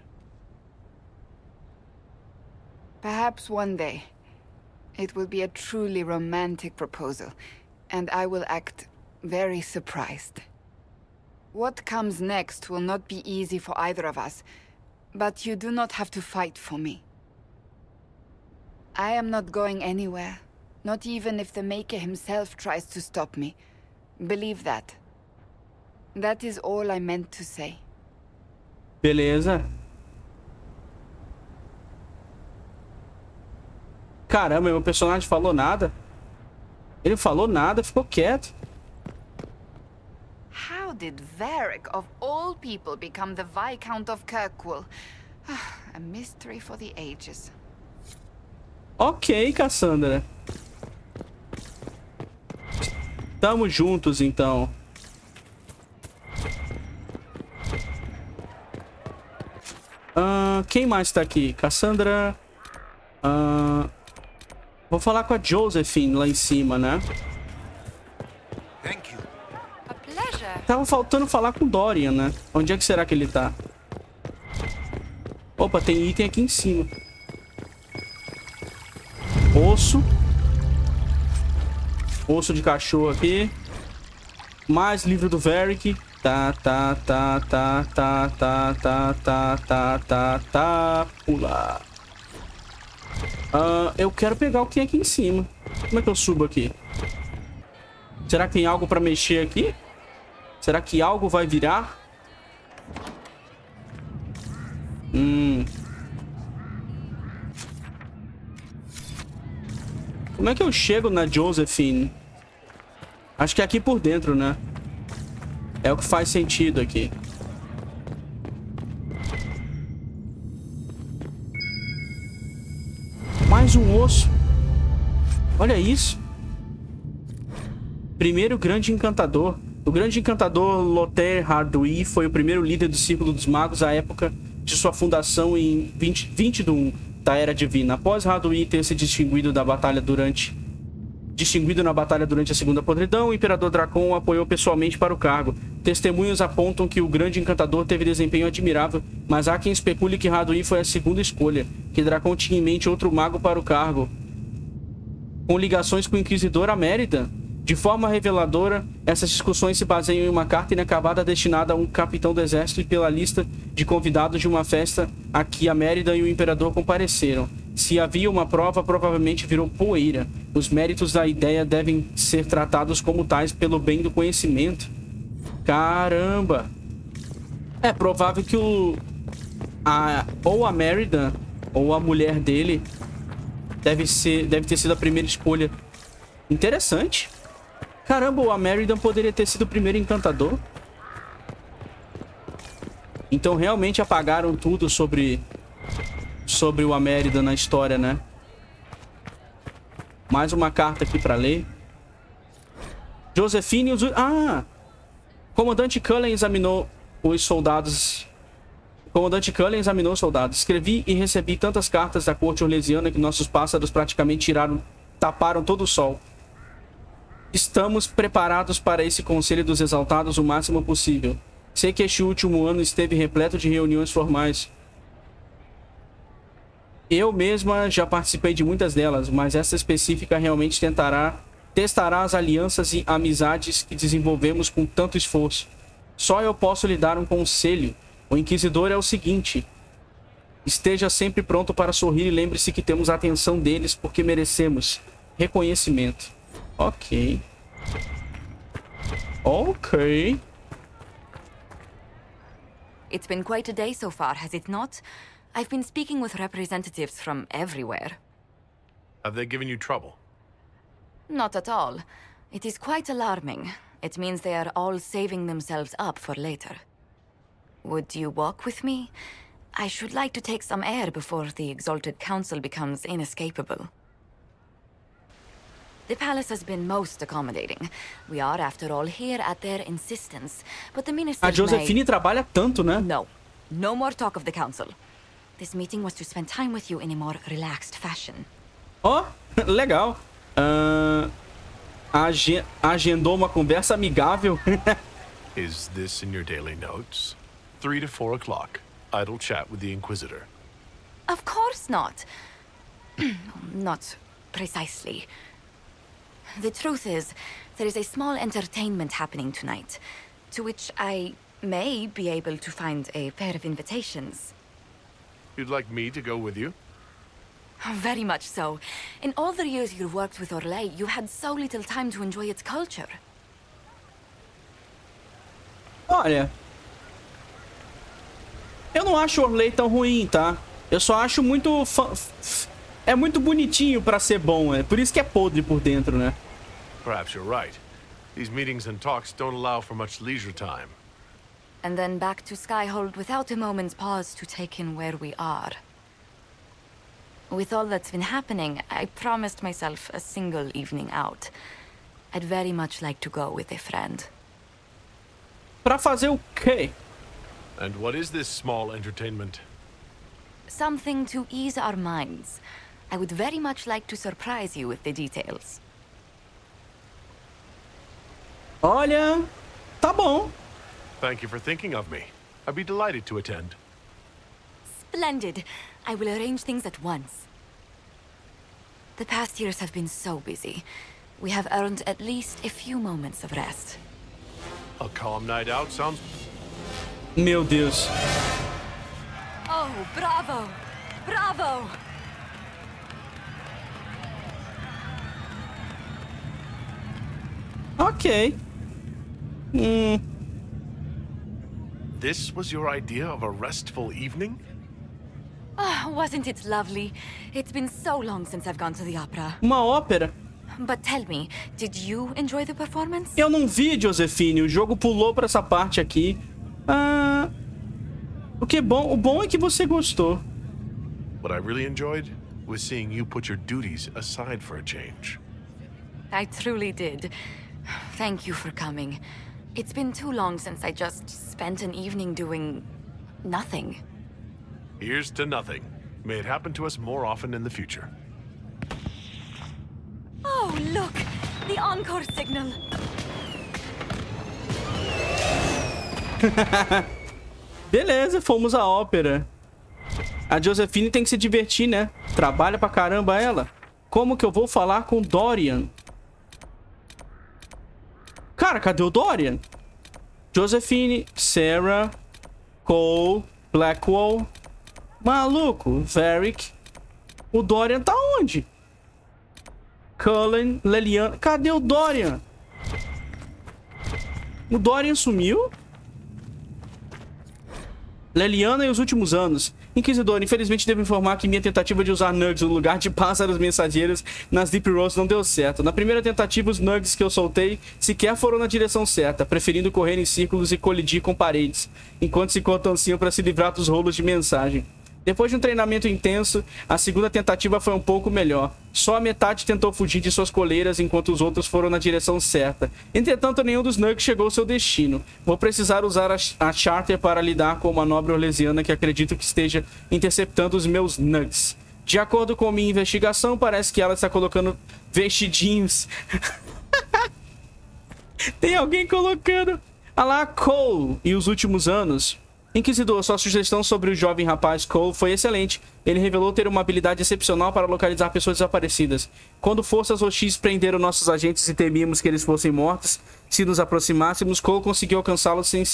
Perhaps one day. It will be a truly romantic proposal, and I will act very surprised. What comes next will not be easy for either of us, but you do not have to fight for me. I am not going anywhere, not even if the Maker himself tries to stop me. Believe that. That is all I meant to say. Beleza. Caramba, meu personagem falou nada. Ele falou nada, ficou quieto. How did Varric of all people become the Viscount of Kirkwall? A mystery for the ages. Ok, Cassandra. Estamos juntos então. Quem mais tá aqui? Cassandra. Vou falar com a Josephine lá em cima, né? Thank you. Tava faltando falar com o Dorian, né? Onde é que será que ele tá? Opa, tem item aqui em cima. Osso. Osso de cachorro aqui. Mais livro do Varric. Pular. Eu quero pegar o que tem aqui em cima. Como é que eu subo aqui? Será que tem algo pra mexer aqui? Será que algo vai virar? Como é que eu chego na Josephine? Acho que é aqui por dentro, né? É o que faz sentido aqui. Mais um osso. Olha isso. Primeiro grande encantador. O grande encantador Lothair Hardui foi o primeiro líder do Círculo dos Magos à época de sua fundação em 2021 da Era Divina. Após Hardui ter se distinguido na batalha durante a Segunda Podridão, o Imperador Dracon o apoiou pessoalmente para o cargo. Testemunhos apontam que o grande encantador teve desempenho admirável, mas há quem especule que Hardui foi a segunda escolha, que Dracon tinha em mente outro mago para o cargo, com ligações com o Inquisidor a Meridan. De forma reveladora, essas discussões se baseiam em uma carta inacabada destinada a um capitão do exército e pela lista de convidados de uma festa a que a Meridan e o Imperador compareceram. Se havia uma prova, provavelmente virou poeira. Os méritos da ideia devem ser tratados como tais pelo bem do conhecimento. Caramba! É provável que ou a Meridan ou a mulher dele deve ter sido a primeira escolha. Interessante. Caramba, o Meridan poderia ter sido o primeiro encantador. Então realmente apagaram tudo sobre o Meridan na história, né? Mais uma carta aqui pra ler. Josephine e os... Comandante Cullen examinou os soldados. Comandante Cullen examinou os soldados. Escrevi e recebi tantas cartas da corte orlesiana que nossos pássaros praticamente taparam todo o sol. Estamos preparados para esse Conselho dos Exaltados o máximo possível. Sei que este último ano esteve repleto de reuniões formais. Eu mesma já participei de muitas delas, mas essa específica realmente testará as alianças e amizades que desenvolvemos com tanto esforço. Só eu posso lhe dar um conselho. O Inquisidor é o seguinte: esteja sempre pronto para sorrir e lembre-se que temos a atenção deles porque merecemos reconhecimento. Ok. It's been quite a day so far, has it not? I've been speaking with representatives from everywhere. Have they given you trouble? Not at all. It is quite alarming. It means they are all saving themselves up for later. Would you walk with me? I should like to take some air before the Exalted Council becomes inescapable. The palace has been most accommodating. We are, after all, here at their insistence, but the minister... A Josephine trabalha tanto, né? No more talk of the council. This meeting was to spend time with you in a more relaxed fashion. Oh, legal. Agendou uma conversa amigável. Is this in your daily notes? 3 to 4 o'clock. Idle chat with the Inquisitor. Of course not. Not precisely. The truth is, there is a small entertainment happening tonight, to which I may be able to find a pair of invitations. You'd like me to go with you? Very much so. In all the years you worked with Orlais, you had so little time to enjoy its culture. Olha, eu não acho Orlais tão ruim, tá? Eu só acho muito... É muito bonitinho pra ser bom, é por isso que é podre por dentro, né? Perhaps you're right. These meetings and talks don't allow for much leisure time. And then back to Skyhold without a moment's pause to take in where we are. With all that's been happening, I promised myself a single evening out. I'd very much like to go with a friend. Pra fazer o quê? And what is this small entertainment? Something to ease our minds. I would very much like to surprise you with the details. Olha, tá bom. Thank you for thinking of me. I'd be delighted to attend. Splendid. I will arrange things at once. The past years have been so busy. We have earned at least a few moments of rest. A calm night out sounds... Meu Deus. Oh, bravo! Bravo! Ok, Ok. This was your idea of a restful evening? Wasn't it lovely? It's been so long since I've gone to the opera. Uma ópera. But tell me, did you enjoy the performance? Eu não vi, Josephine. O jogo pulou pra essa parte aqui. O que é bom? O bom é que você gostou. What I really enjoyed was seeing you put your duties aside for a change. I truly did. Thank you for coming. It's been too long since I just spent an evening doing nothing. Here's to nothing. May it happen to us more often in the future. Oh, look! The encore signal! Beleza, fomos à ópera. A Josephine tem que se divertir, né? Trabalha pra caramba ela. Como que eu vou falar com Dorian? Cara, cadê o Dorian? Josephine, Sera, Cole, Blackwall. Maluco, Varric. O Dorian tá onde? Cullen, Leliana. Cadê o Dorian? O Dorian sumiu? Leliana e os últimos anos. Inquisidor, infelizmente devo informar que minha tentativa de usar nugs no lugar de pássaros mensageiros nas Deep Roads não deu certo. Na primeira tentativa, os nugs que eu soltei sequer foram na direção certa, preferindo correr em círculos e colidir com paredes, enquanto se contorciam para se livrar dos rolos de mensagem. Depois de um treinamento intenso, a segunda tentativa foi um pouco melhor. Só a metade tentou fugir de suas coleiras, enquanto os outros foram na direção certa. Entretanto, nenhum dos nugs chegou ao seu destino. Vou precisar usar a Charter para lidar com uma nobre orlesiana que acredito que esteja interceptando os meus nugs. De acordo com minha investigação, parece que ela está colocando vestidinhos. Tem alguém colocando... Ah lá, Cole e os últimos anos... Inquisidor, sua sugestão sobre o jovem rapaz Cole foi excelente. Ele revelou ter uma habilidade excepcional para localizar pessoas desaparecidas. Quando forças hostis prenderam nossos agentes e temíamos que eles fossem mortos, se nos aproximássemos, Cole conseguiu alcançá-los sem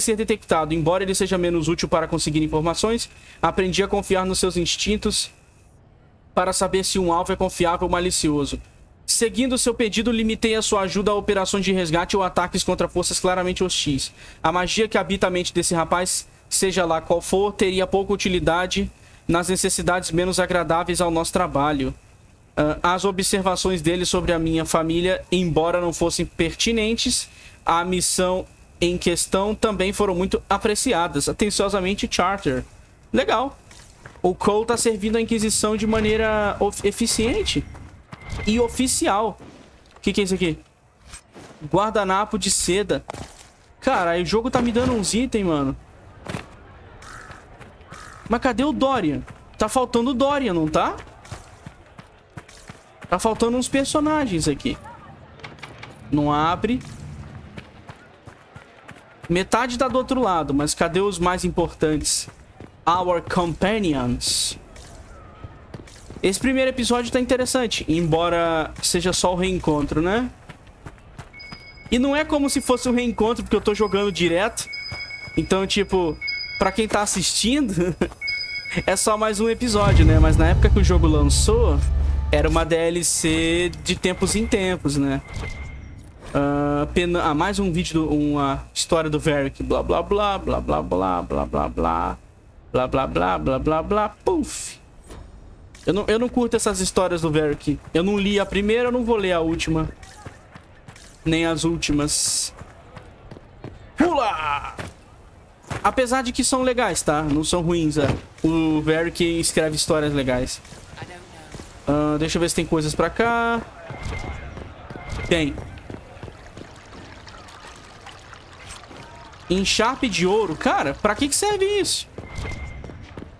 ser detectado. Embora ele seja menos útil para conseguir informações, aprendi a confiar nos seus instintos para saber se um alvo é confiável ou malicioso. Seguindo seu pedido, limitei a sua ajuda a operações de resgate ou ataques contra forças claramente hostis. A magia que habita a mente desse rapaz, seja lá qual for, teria pouca utilidade nas necessidades menos agradáveis ao nosso trabalho. As observações dele sobre a minha família, embora não fossem pertinentes, a missão em questão também foram muito apreciadas. Atenciosamente, Charter. Legal. O Cole está servindo a Inquisição de maneira eficiente. E oficial. O que é isso aqui? Guardanapo de seda. Cara, o jogo tá me dando uns itens, mano. Mas cadê o Dorian? Tá faltando o Dorian, não tá? Tá faltando uns personagens aqui. Não abre. Metade tá do outro lado, mas cadê os mais importantes? Our companions. Esse primeiro episódio tá interessante, embora seja só o reencontro, né? E não é como se fosse um reencontro, porque eu tô jogando direto. Então, tipo, pra quem tá assistindo, é só mais um episódio, né? Mas na época que o jogo lançou, era uma DLC de tempos em tempos, né? Mais um vídeo, uma história do Varric. Blá, blá, blá, blá, blá, blá, blá, blá, blá, blá, blá, blá, blá, blá, blá, puf. Eu não curto essas histórias do Varric. Eu não li a primeira, eu não vou ler a última. Nem as últimas. Pula! Apesar de que são legais, tá? Não são ruins, é. O Varric escreve histórias legais. Deixa eu ver se tem coisas pra cá. Tem. Enxarpe de ouro. Cara, pra que serve isso?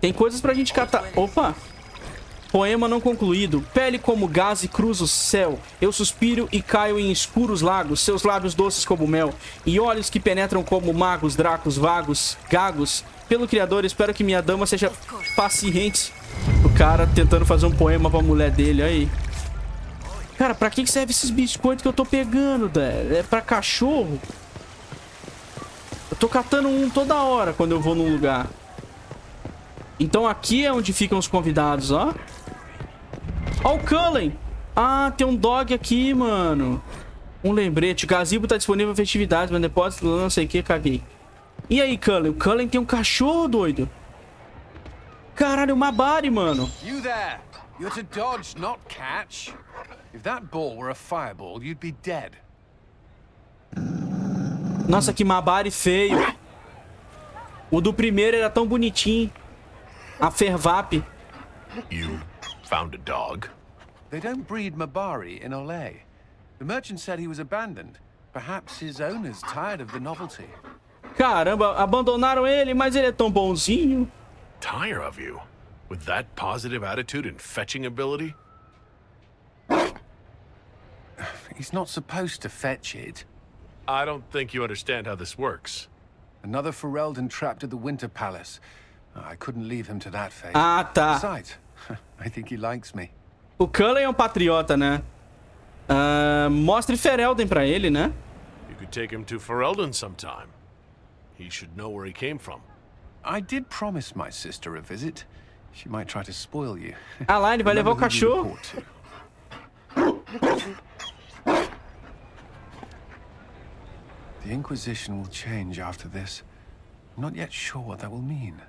Tem coisas pra gente catar. Opa! Poema não concluído. Pele como gás e cruza o céu. Eu suspiro e caio em escuros lagos. Seus lábios doces como mel. E olhos que penetram como magos, dracos, vagos, gagos. Pelo Criador, espero que minha dama seja paciente. O cara tentando fazer um poema pra mulher dele, aí. Cara, pra que serve esses biscoitos que eu tô pegando, velho? É pra cachorro? Eu tô catando um toda hora quando eu vou num lugar. Então aqui é onde ficam os convidados, ó. Ó o Cullen. Ah, tem um dog aqui, mano. Um lembrete. O gazebo tá disponível para festividades, mas depósito não sei o que, caguei. E aí, Cullen? O Cullen tem um cachorro, doido. Caralho, uma Mabari, mano. You there. You're to dodge, not catch. If that ball were a fireball, you'd be dead. Nossa, que Mabari feio. O do primeiro era tão bonitinho. A Fervap. You found a dog? They don't breed Mabari in Orlais. The merchant said he was abandoned. Perhaps his owner's tired of the novelty. Caramba, abandonaram ele, mas ele é tão bonzinho. Tire of you with that positive attitude and fetching ability? He's not supposed to fetch it. I don't think you understand how this works. Another Ferelden trapped at the Winter Palace. I couldn't leave him to that fate. Ah, tá. Besides, I think he likes me. O Cullen é um patriota, né? Mostre Ferelden pra ele, né? You could take him to Ferelden sometime. He should know where he came from. I did promise my sister a visit. She might try to spoil you. Ah lá, ele vai levar o cachorro. The Inquisition will change after this. I'm not yet sure what that will mean.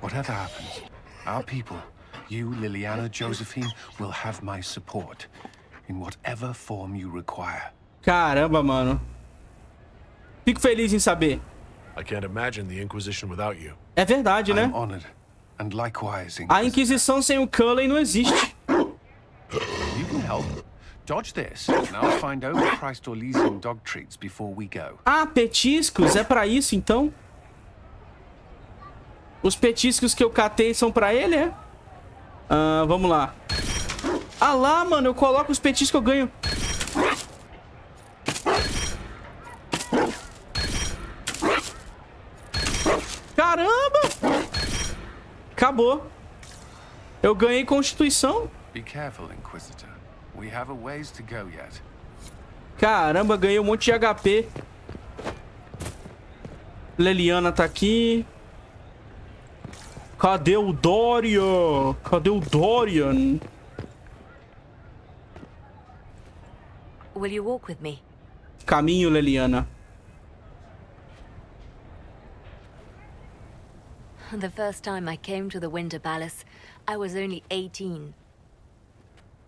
Whatever happens, our people, you, Leliana, Josephine, will have my support in whatever form you require. Caramba, mano. Fico feliz em saber. I can't imagine the Inquisition without you. É verdade, né? And likewise, a Inquisição sem o Cullen não existe. You can help. Dodge this. Now find overpriced Orlesian dog treats before we go. Ah, petiscos, é para isso então? Os petiscos que eu catei são para ele, é? Vamos lá. Ah lá, mano, eu coloco os petiscos que eu ganho. Caramba! Acabou. Eu ganhei Constituição. Caramba, ganhei um monte de HP. Leliana tá aqui. Cadê o Dorian? Cadê o Dorian? Caminho, Leliana. The first time I came to the Winter Palace, I was only 18.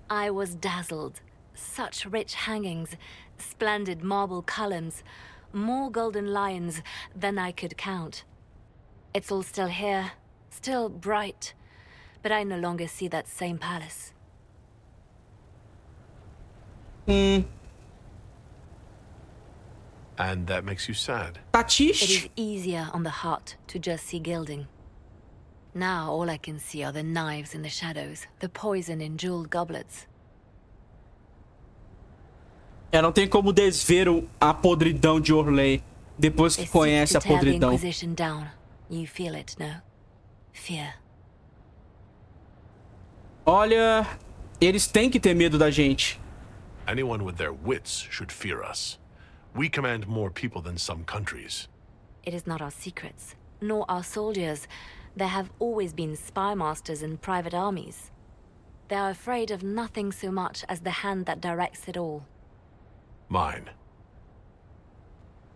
I was dazzled. Such rich hangings, splendid marble columns, more golden lions than I could count. It's all still here, still bright, but I no longer see that same palace. And that makes you sad. It is easier on the heart to just see gilding. Now all I can see are the knives in the shadows, the poison in jeweled goblets. É, não tem como desver a podridão de Orlais depois que conhece a podridão. Inquisition down. You feel it, no? Fear. Olha, eles têm que ter medo da gente. Anyone with their wits should fear us. We command more people than some countries. It is not our secrets, nor our soldiers. There have always been spy masters and private armies. They are afraid of nothing so much as the hand that directs it all. Mine.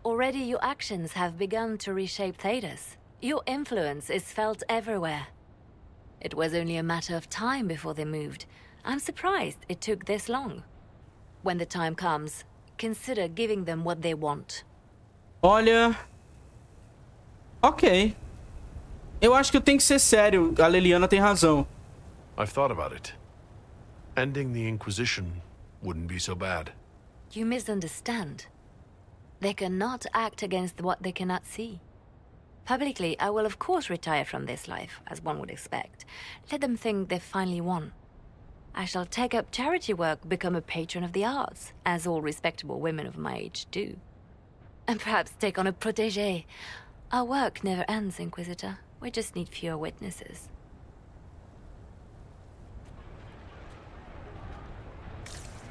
Already your actions have begun to reshape Thedas. Your influence is felt everywhere. It was only a matter of time before they moved. I'm surprised it took this long. When the time comes, consider giving them what they want. Olha. Ok. Eu acho que eu tenho que ser sério. A Leliana tem razão. I've thought about it. Ending the Inquisition wouldn't be so bad. You misunderstand. They cannot act against what they cannot see. Publicly, I will of course retire from this life, as one would expect. Let them think they've finally won. I shall take up charity work, become a patron of the arts, as all respectable women of my age do. And perhaps take on a protégé. Our work never ends, Inquisitor. We just need fewer witnesses.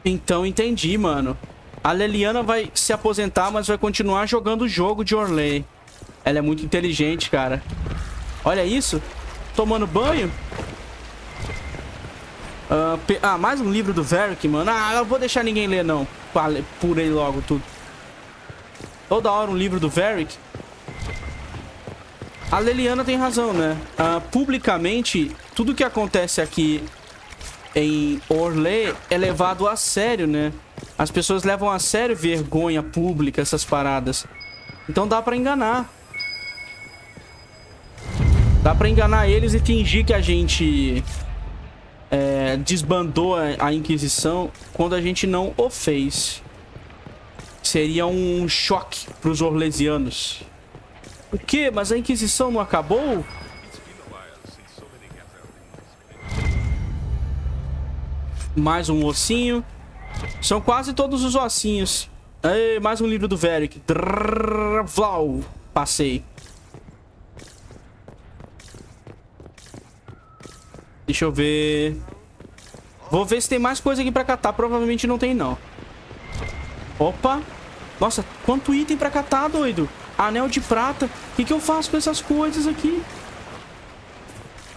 Então entendi, mano. A Leliana vai se aposentar, mas vai continuar jogando o jogo de Orlais. Ela é muito inteligente, cara. Olha isso. Tomando banho. Mais um livro do Varric, mano. Ah, não vou deixar ninguém ler, não. Pulei logo tudo. Toda hora um livro do Varric. A Leliana tem razão, né? Publicamente, tudo que acontece aqui em Orlais é levado a sério, né? As pessoas levam a sério vergonha pública, essas paradas. Então dá pra enganar. Dá pra enganar eles e fingir que a gente... desbandou a Inquisição quando a gente não o fez. Seria um choque para os orlesianos. O quê? Mas a Inquisição não acabou? Mais um ossinho. São quase todos os ossinhos. Ei, mais um livro do Varric. Vlau. Passei. Deixa eu ver. Vou ver se tem mais coisa aqui pra catar. Provavelmente não tem, não. Opa. Nossa, quanto item pra catar, doido. Anel de prata. O que, que eu faço com essas coisas aqui?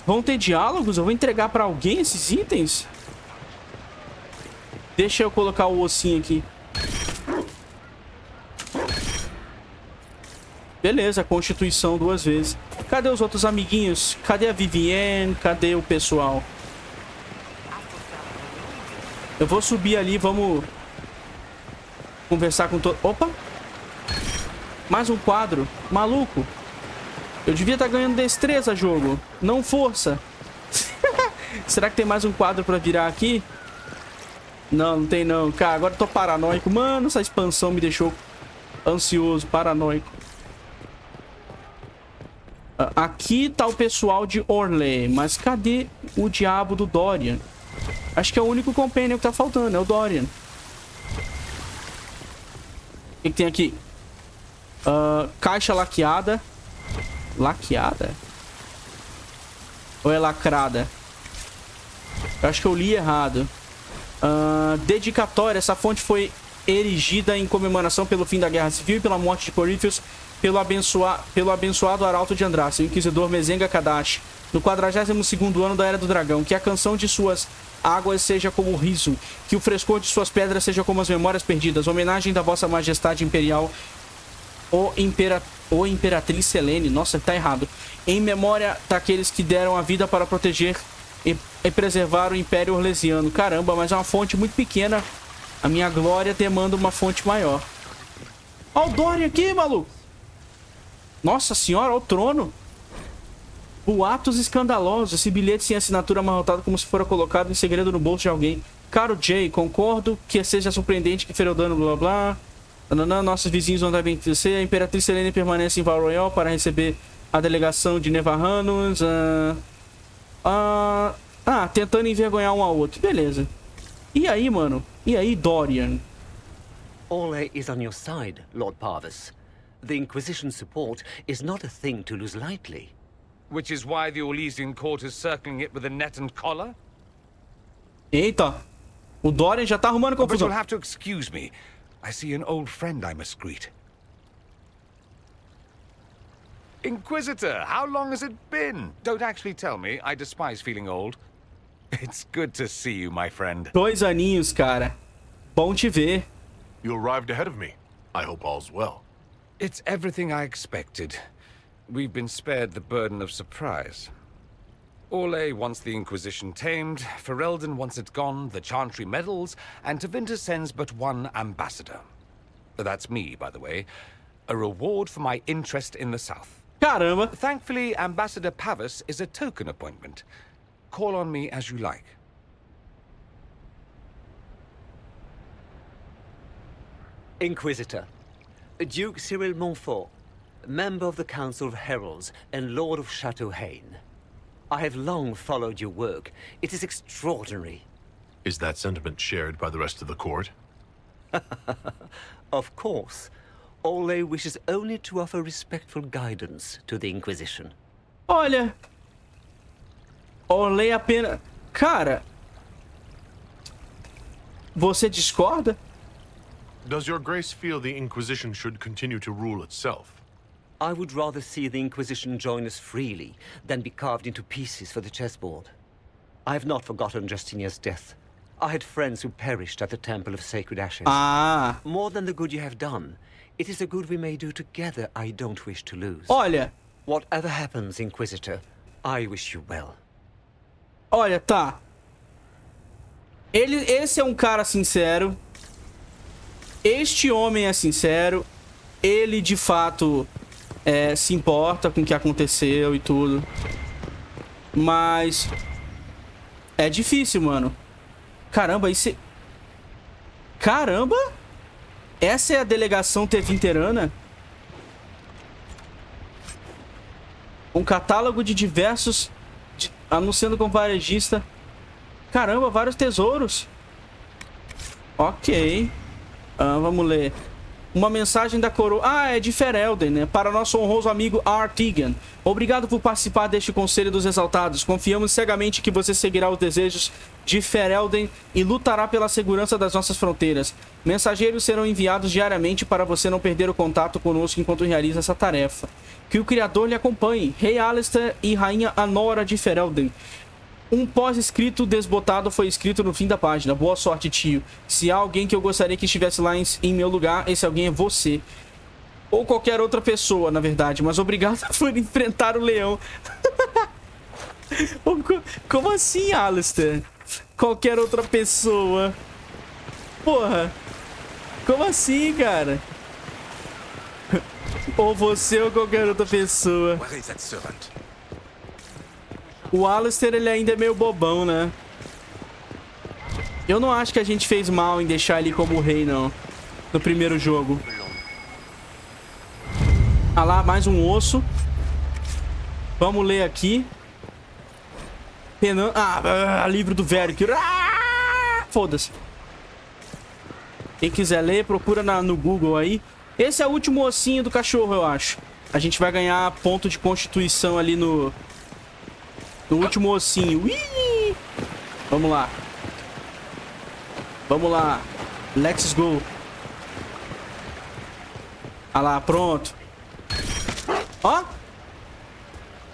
Vão ter diálogos? Eu vou entregar pra alguém esses itens? Deixa eu colocar o ossinho aqui. Beleza, Constituição 2 vezes. Cadê os outros amiguinhos? Cadê a Vivienne? Cadê o pessoal? Eu vou subir ali, vamos conversar com todo... Opa! Mais um quadro. Maluco. Eu devia estar ganhando destreza, jogo. Não força. Será que tem mais um quadro pra virar aqui? Não, não tem não. Cara, agora eu tô paranoico. Mano, essa expansão me deixou ansioso, paranoico. Aqui tá o pessoal de Orlais, mas cadê o diabo do Dorian? Acho que é o único companion que tá faltando, é o Dorian. O que, que tem aqui? Caixa laqueada. Laqueada? Ou é lacrada? Eu acho que eu li errado. Dedicatória. Essa fonte foi erigida em comemoração pelo fim da Guerra Civil e pela morte de Corypheus. Pelo abençoado Arauto de Andraste, o Inquisidor Mezenga Kadashi, no 42º ano da Era do Dragão, que a canção de suas águas seja como o riso, que o frescor de suas pedras seja como as memórias perdidas, homenagem da vossa majestade imperial, o Imperatriz Selene, nossa, tá errado, em memória daqueles que deram a vida para proteger e preservar o Império Orlesiano. Caramba, mas é uma fonte muito pequena, a minha glória demanda uma fonte maior. Ó o Dorian aqui, maluco! Nossa senhora, olha o trono. Boatos escandalosos. Esse bilhete sem assinatura amarrotado como se fora colocado em segredo no bolso de alguém. Caro Jay, concordo que seja surpreendente que Ferelden blá blá. Nananã, nossos vizinhos andam bem com você. A Imperatriz Selene permanece em Valroyal para receber a delegação de Nevarranos. Tentando envergonhar um ao outro. Beleza. E aí, mano? E aí, Dorian? Orlais is on your side, Lord Parvis. The Inquisition's support is not a thing to lose lightly. Which is why the Orlesian court is circling it with a net and collar? Eita! O Dorian já tá arrumando confusão. But you'll have to excuse me. I see an old friend I must greet. Inquisitor, how long has it been? Don't actually tell me. I despise feeling old. It's good to see you, my friend. 2 aninhos, cara. Bom te ver. You arrived ahead of me. I hope all's well. It's everything I expected. We've been spared the burden of surprise. Orlais wants the Inquisition tamed, Ferelden wants it gone, the Chantry meddles, and Tevinter sends but one ambassador. That's me, by the way. A reward for my interest in the South. Caramba! Thankfully, Ambassador Pavis is a token appointment. Call on me as you like. Inquisitor. Duke Cyril Montfort, member of the Council of Heralds and Lord of Chateau Haine. I have long followed your work. It is extraordinary. Is that sentiment shared by the rest of the court? Of course. Orlais wishes only to offer respectful guidance to the Inquisition. Olha! Orlais apenas... Cara! Você discorda? Does your grace feel the Inquisition should continue to rule itself? I would rather see the Inquisition join us freely than be carved into pieces for the chessboard. I've not forgotten Justinia's death. I had friends who perished at the Temple of Sacred Ashes. Ah. More than the good you have done, it is the good we may do together I don't wish to lose. Olha. Whatever happens, Inquisitor, I wish you well. Olha, tá. Esse é um cara sincero. Este homem é sincero. Ele, de fato, se importa com o que aconteceu e tudo. Mas... é difícil, mano. Caramba, isso... Caramba! Essa é a delegação tevinterana? Um catálogo de diversos... anunciando como varejista. Caramba, vários tesouros. Ok. Ah, vamos ler. Uma mensagem da coroa... Ah, é de Ferelden, né? Para nosso honroso amigo Artigan. Obrigado por participar deste Conselho dos Exaltados. Confiamos cegamente que você seguirá os desejos de Ferelden e lutará pela segurança das nossas fronteiras. Mensageiros serão enviados diariamente para você não perder o contato conosco enquanto realiza essa tarefa. Que o Criador lhe acompanhe. Rei Alistair e Rainha Anora de Ferelden. Um pós-escrito desbotado foi escrito no fim da página. Boa sorte, tio. Se há alguém que eu gostaria que estivesse lá em meu lugar, esse alguém é você. Ou qualquer outra pessoa, na verdade. Mas obrigado por enfrentar o leão. Como assim, Alistair? Qualquer outra pessoa. Porra. Como assim, cara? Ou você ou qualquer outra pessoa. O Alistair, ele ainda é meio bobão, né? Eu não acho que a gente fez mal em deixar ele como rei, não. No primeiro jogo. Ah lá, mais um osso. Vamos ler aqui. Livro do Varric. Foda-se. Quem quiser ler, procura no Google aí. Esse é o último ossinho do cachorro, eu acho. A gente vai ganhar ponto de constituição ali no... no último ossinho. Ui! Vamos lá. Vamos lá. Let's go. Ah lá, pronto. Ó.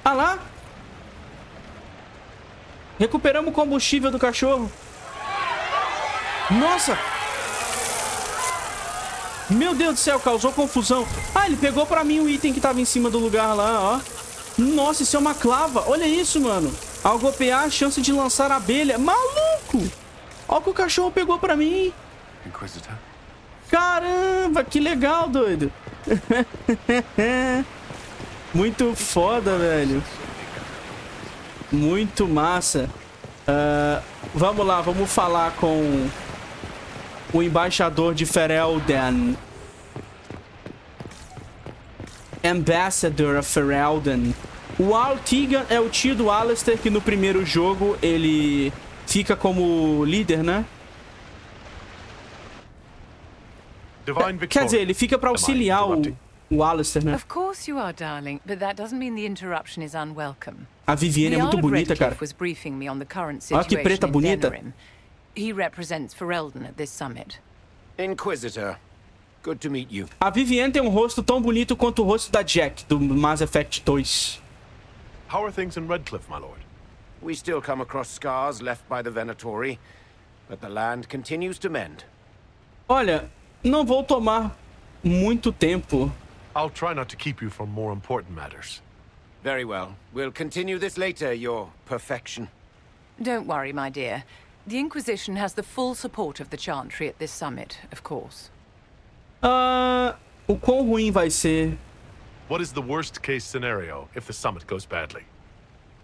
Ah lá. Recuperamos o combustível do cachorro. Nossa. Meu Deus do céu, causou confusão. Ah, ele pegou pra mim o item que tava em cima do lugar lá, ó. Nossa, isso é uma clava. Olha isso, mano. Ao golpear, a chance de lançar abelha. Maluco! Olha o que o cachorro pegou pra mim. Caramba, que legal, doido. Muito foda, velho. Muito massa. Vamos lá, vamos falar com o embaixador de Ferelden. Ambassador of Ferelden. O Altigan é o tio do Alistair, que no primeiro jogo ele fica como líder, né? Quer dizer, ele fica para auxiliar o Alistair, né? A Vivienne é muito bonita, cara. Olha que preta bonita. Inquisitor. Good to meet you. A Vivienne tem um rosto tão bonito quanto o rosto da Jack do Mass Effect 2. How are things in Redcliffe, my lord? We still come across scars left by the Venatori, but the land continues to mend. Olha, não vou tomar muito tempo. I'll try not to keep you from more important matters. Very well. We'll continue this later, your perfection. Don't worry, my dear. The Inquisition has the full support of the Chantry at this summit, of course. O quão ruim vai ser? What is the worst case scenario if the summit goes badly?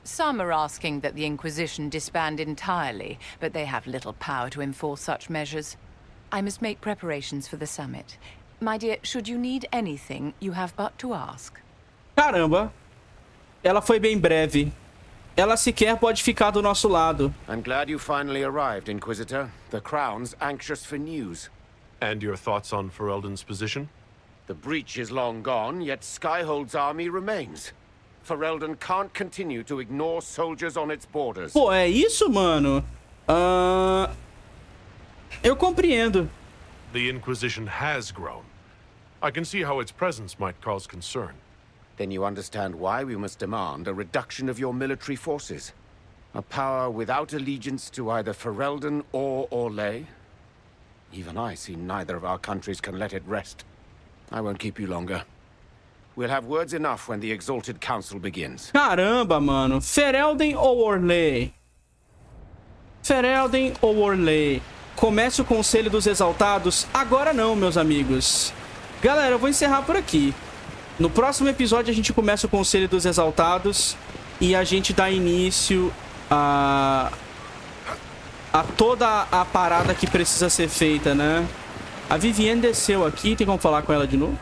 Some are asking that the Inquisition disband entirely, but they have little power to enforce such measures. I must make preparations for the summit. My dear, should you need anything, you have but to ask. Caramba. Ela foi bem breve. Ela sequer pode ficar do nosso lado. I'm glad you finally arrived, Inquisitor. The Crown's anxious for news. And your thoughts on Ferelden's position? The breach is long gone, yet Skyhold's army remains. Ferelden can't continue to ignore soldiers on its borders. Pô, é isso, mano. Eu compreendo. The Inquisition has grown. I can see how its presence might cause concern. Then you understand why we must demand a reduction of your military forces. A power without allegiance to either Ferelden or Orlais? Even I see neither of our countries can let it rest. I won't keep you longer. We'll have words enough when the exalted council begins. Caramba, mano. Ferelden ou Orlais? Ferelden ou Orlais? Começa o Conselho dos Exaltados? Agora não, meus amigos. Galera, eu vou encerrar por aqui. No próximo episódio a gente começa o Conselho dos Exaltados e a gente dá início a toda a parada que precisa ser feita, né? A Vivienne desceu aqui, tem como falar com ela de novo?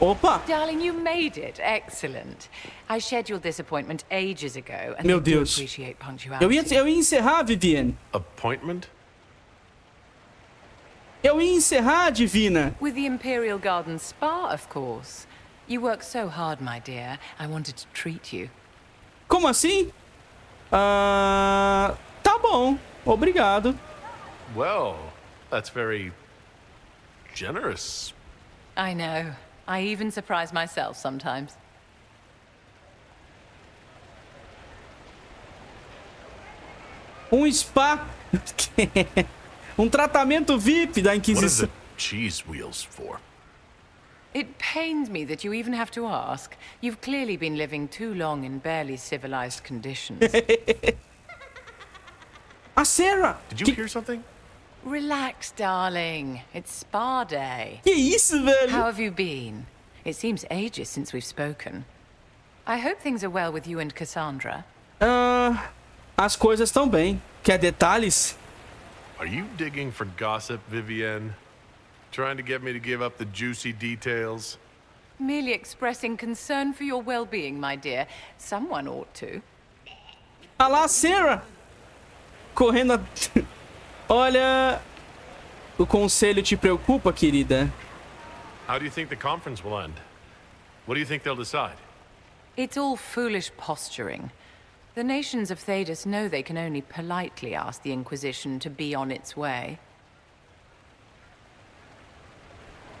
Opa! Darling, you made it. Excellent. I scheduled this appointment ages ago and meu Deus. Eu ia encerrar, Vivienne. Appointment? Eu ia encerrar, Divina. With the Imperial Garden Spa, of course. You work so hard, my dear. I wanted to treat you. Como assim? Tá bom. Obrigado. Well, that's very generous. I know. I even surprise myself sometimes. Spa. Tratamento VIP da Inquisição. What are the cheese wheels for? It pains me that you even have to ask. You've clearly been living too long in barely civilized conditions. Ah, Sera! Did you hear something? Relax, darling. It's spa day. Que isso, velho? How have you been? It seems ages since we've spoken. I hope things are well with you and Cassandra. As coisas estão bem. Quer detalhes? Are you digging for gossip, Vivienne? Trying to get me to give up the juicy details? Merely expressing concern for your well-being, my dear. Someone ought to. Alá, Sera! Correndo a... Olha, o conselho te preocupa, querida? How do you think the conference will end? What do you think they'll decide? It's all foolish posturing. The nations of Thedas know they can only politely ask the Inquisition to be on its way.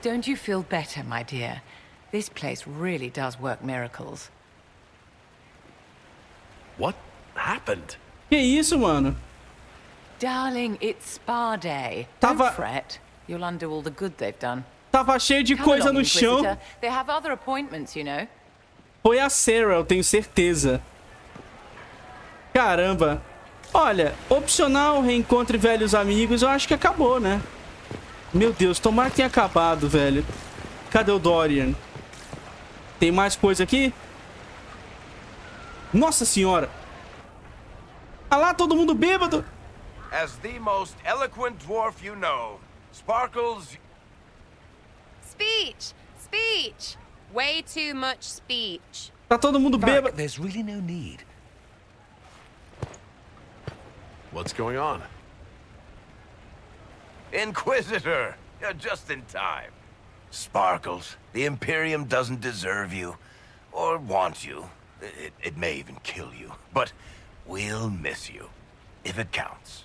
Don't you feel better, my dear? This place really does work miracles. What happened? Que isso, mano? Darling, it's spa day. Don't fret. You'll undo all the good they've done. Tava cheio de coisa no chão. They have other appointments, you know. Foi a Sera, eu tenho certeza. Caramba. Olha, opcional, reencontre velhos amigos. Eu acho que acabou, né? Meu Deus, tomara que tenha acabado, velho. Cadê o Dorian? Tem mais coisa aqui? Nossa senhora. Ah lá, todo mundo bêbado. As the most eloquent dwarf you know, Sparkles. Speech, speech. Way too much speech. Tá todo mundo bêbado. There's really no need. What's going on? Inquisitor, you're just in time. Sparkles, the Imperium doesn't deserve you or want you. It may even kill you, but we'll miss you if it counts.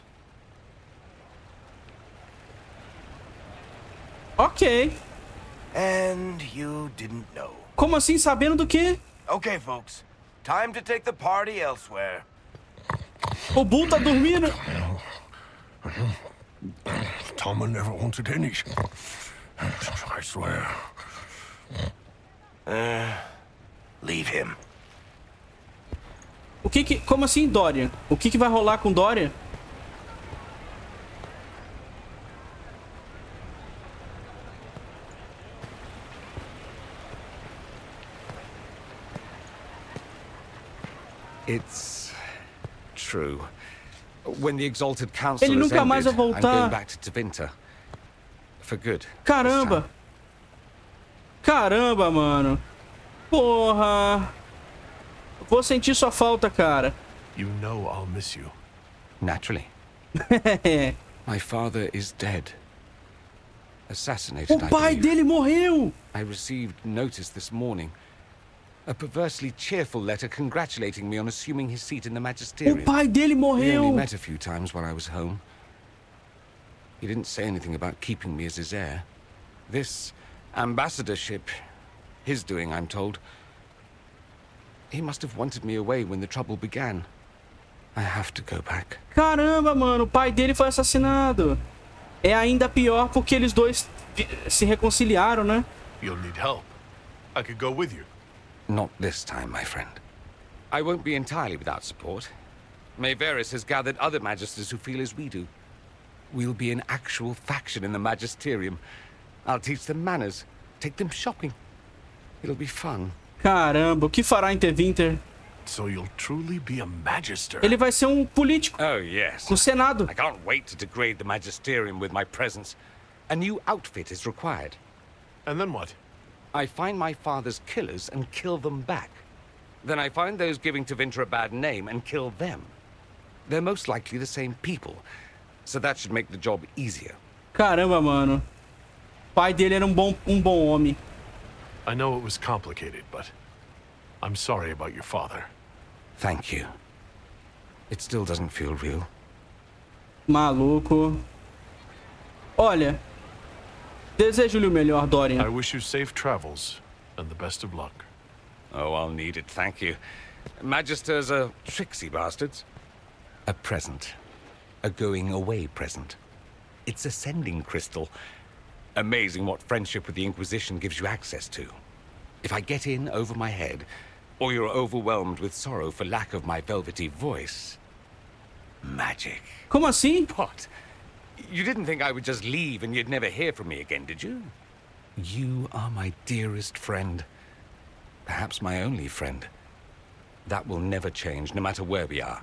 Okay. And you didn't know. Como assim, sabendo do quê? Okay, folks. Time to take the party elsewhere. O Bull tá dormindo. Tom never wanted any. I swear. Leave him. O que que... Como assim, Dorian? O que que vai rolar com Dorian? It's true. When the exalted council is ended, I'm going back to Tevinter for good. Caramba. Caramba, mano. Porra. Vou sentir sua falta, cara. You know I'll miss you. Naturally. My father is dead. Assassinated. O pai dele morreu. I received notice this morning. A perversely cheerful letter congratulating me on assuming his seat in the magisterium. O pai dele morreu. We only met a few times while I was home. He didn't say anything about keeping me as his heir. This ambassadorship, his doing, I'm told. He must have wanted me away when the trouble began. Caramba, mano, o pai dele foi assassinado. É ainda pior porque eles dois se reconciliaram, né? You'll need help. I could go with you. Not this time, my friend. I won't be entirely without support. Mayveris has gathered other magisters who feel as we do. We'll be an actual faction in the magisterium. I'll teach them manners, take them shopping. It'll be fun. Caramba, o que fará em Tevinter? So you'll truly be a magister. Ele vai ser um político. Oh, yes. No Senado. I can't wait to degrade the magisterium with my presence. A new outfit is required. And then what? I find my father's killers and kill them back. Then I find those giving Tevinter a bad name and kill them. They're most likely the same people, so that should make the job easier. Caramba, mano. O pai dele era um bom homem. I know it was complicated, but I'm sorry about your father. Thank you. It still doesn't feel real. Maluco. Olha. Desejo-lhe o melhor, Dorian. I wish you safe travels and the best of luck. Oh, I'll need it, thank you. Magisters are tricksy bastards. A present. A going away present. It's a sending crystal. Amazing what friendship with the Inquisition gives you access to. If I get in over my head, or you're overwhelmed with sorrow for lack of my velvety voice. Magic. Como assim? What? You didn't think I would just leave and you'd never hear from me again, did you? You are my dearest friend. Perhaps my only friend. That will never change, no matter where we are.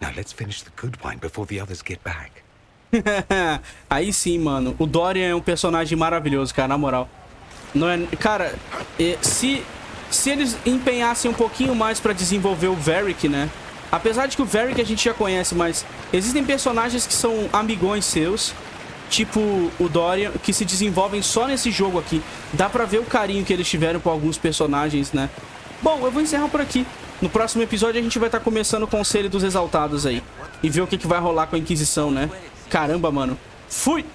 Now let's finish the good wine before the others get back. Aí sim, mano. O Dorian é um personagem maravilhoso, cara, na moral. Não é... Cara, se eles empenhassem um pouquinho mais pra desenvolver o Varric, né? Apesar de que o Varric a gente já conhece, mas existem personagens que são amigões seus, tipo o Dorian, que se desenvolvem só nesse jogo aqui. Dá pra ver o carinho que eles tiveram com alguns personagens, né? Bom, eu vou encerrar por aqui. No próximo episódio a gente vai estar começando o Conselho dos Exaltados aí. E ver o que vai rolar com a Inquisição, né? Caramba, mano. Fui!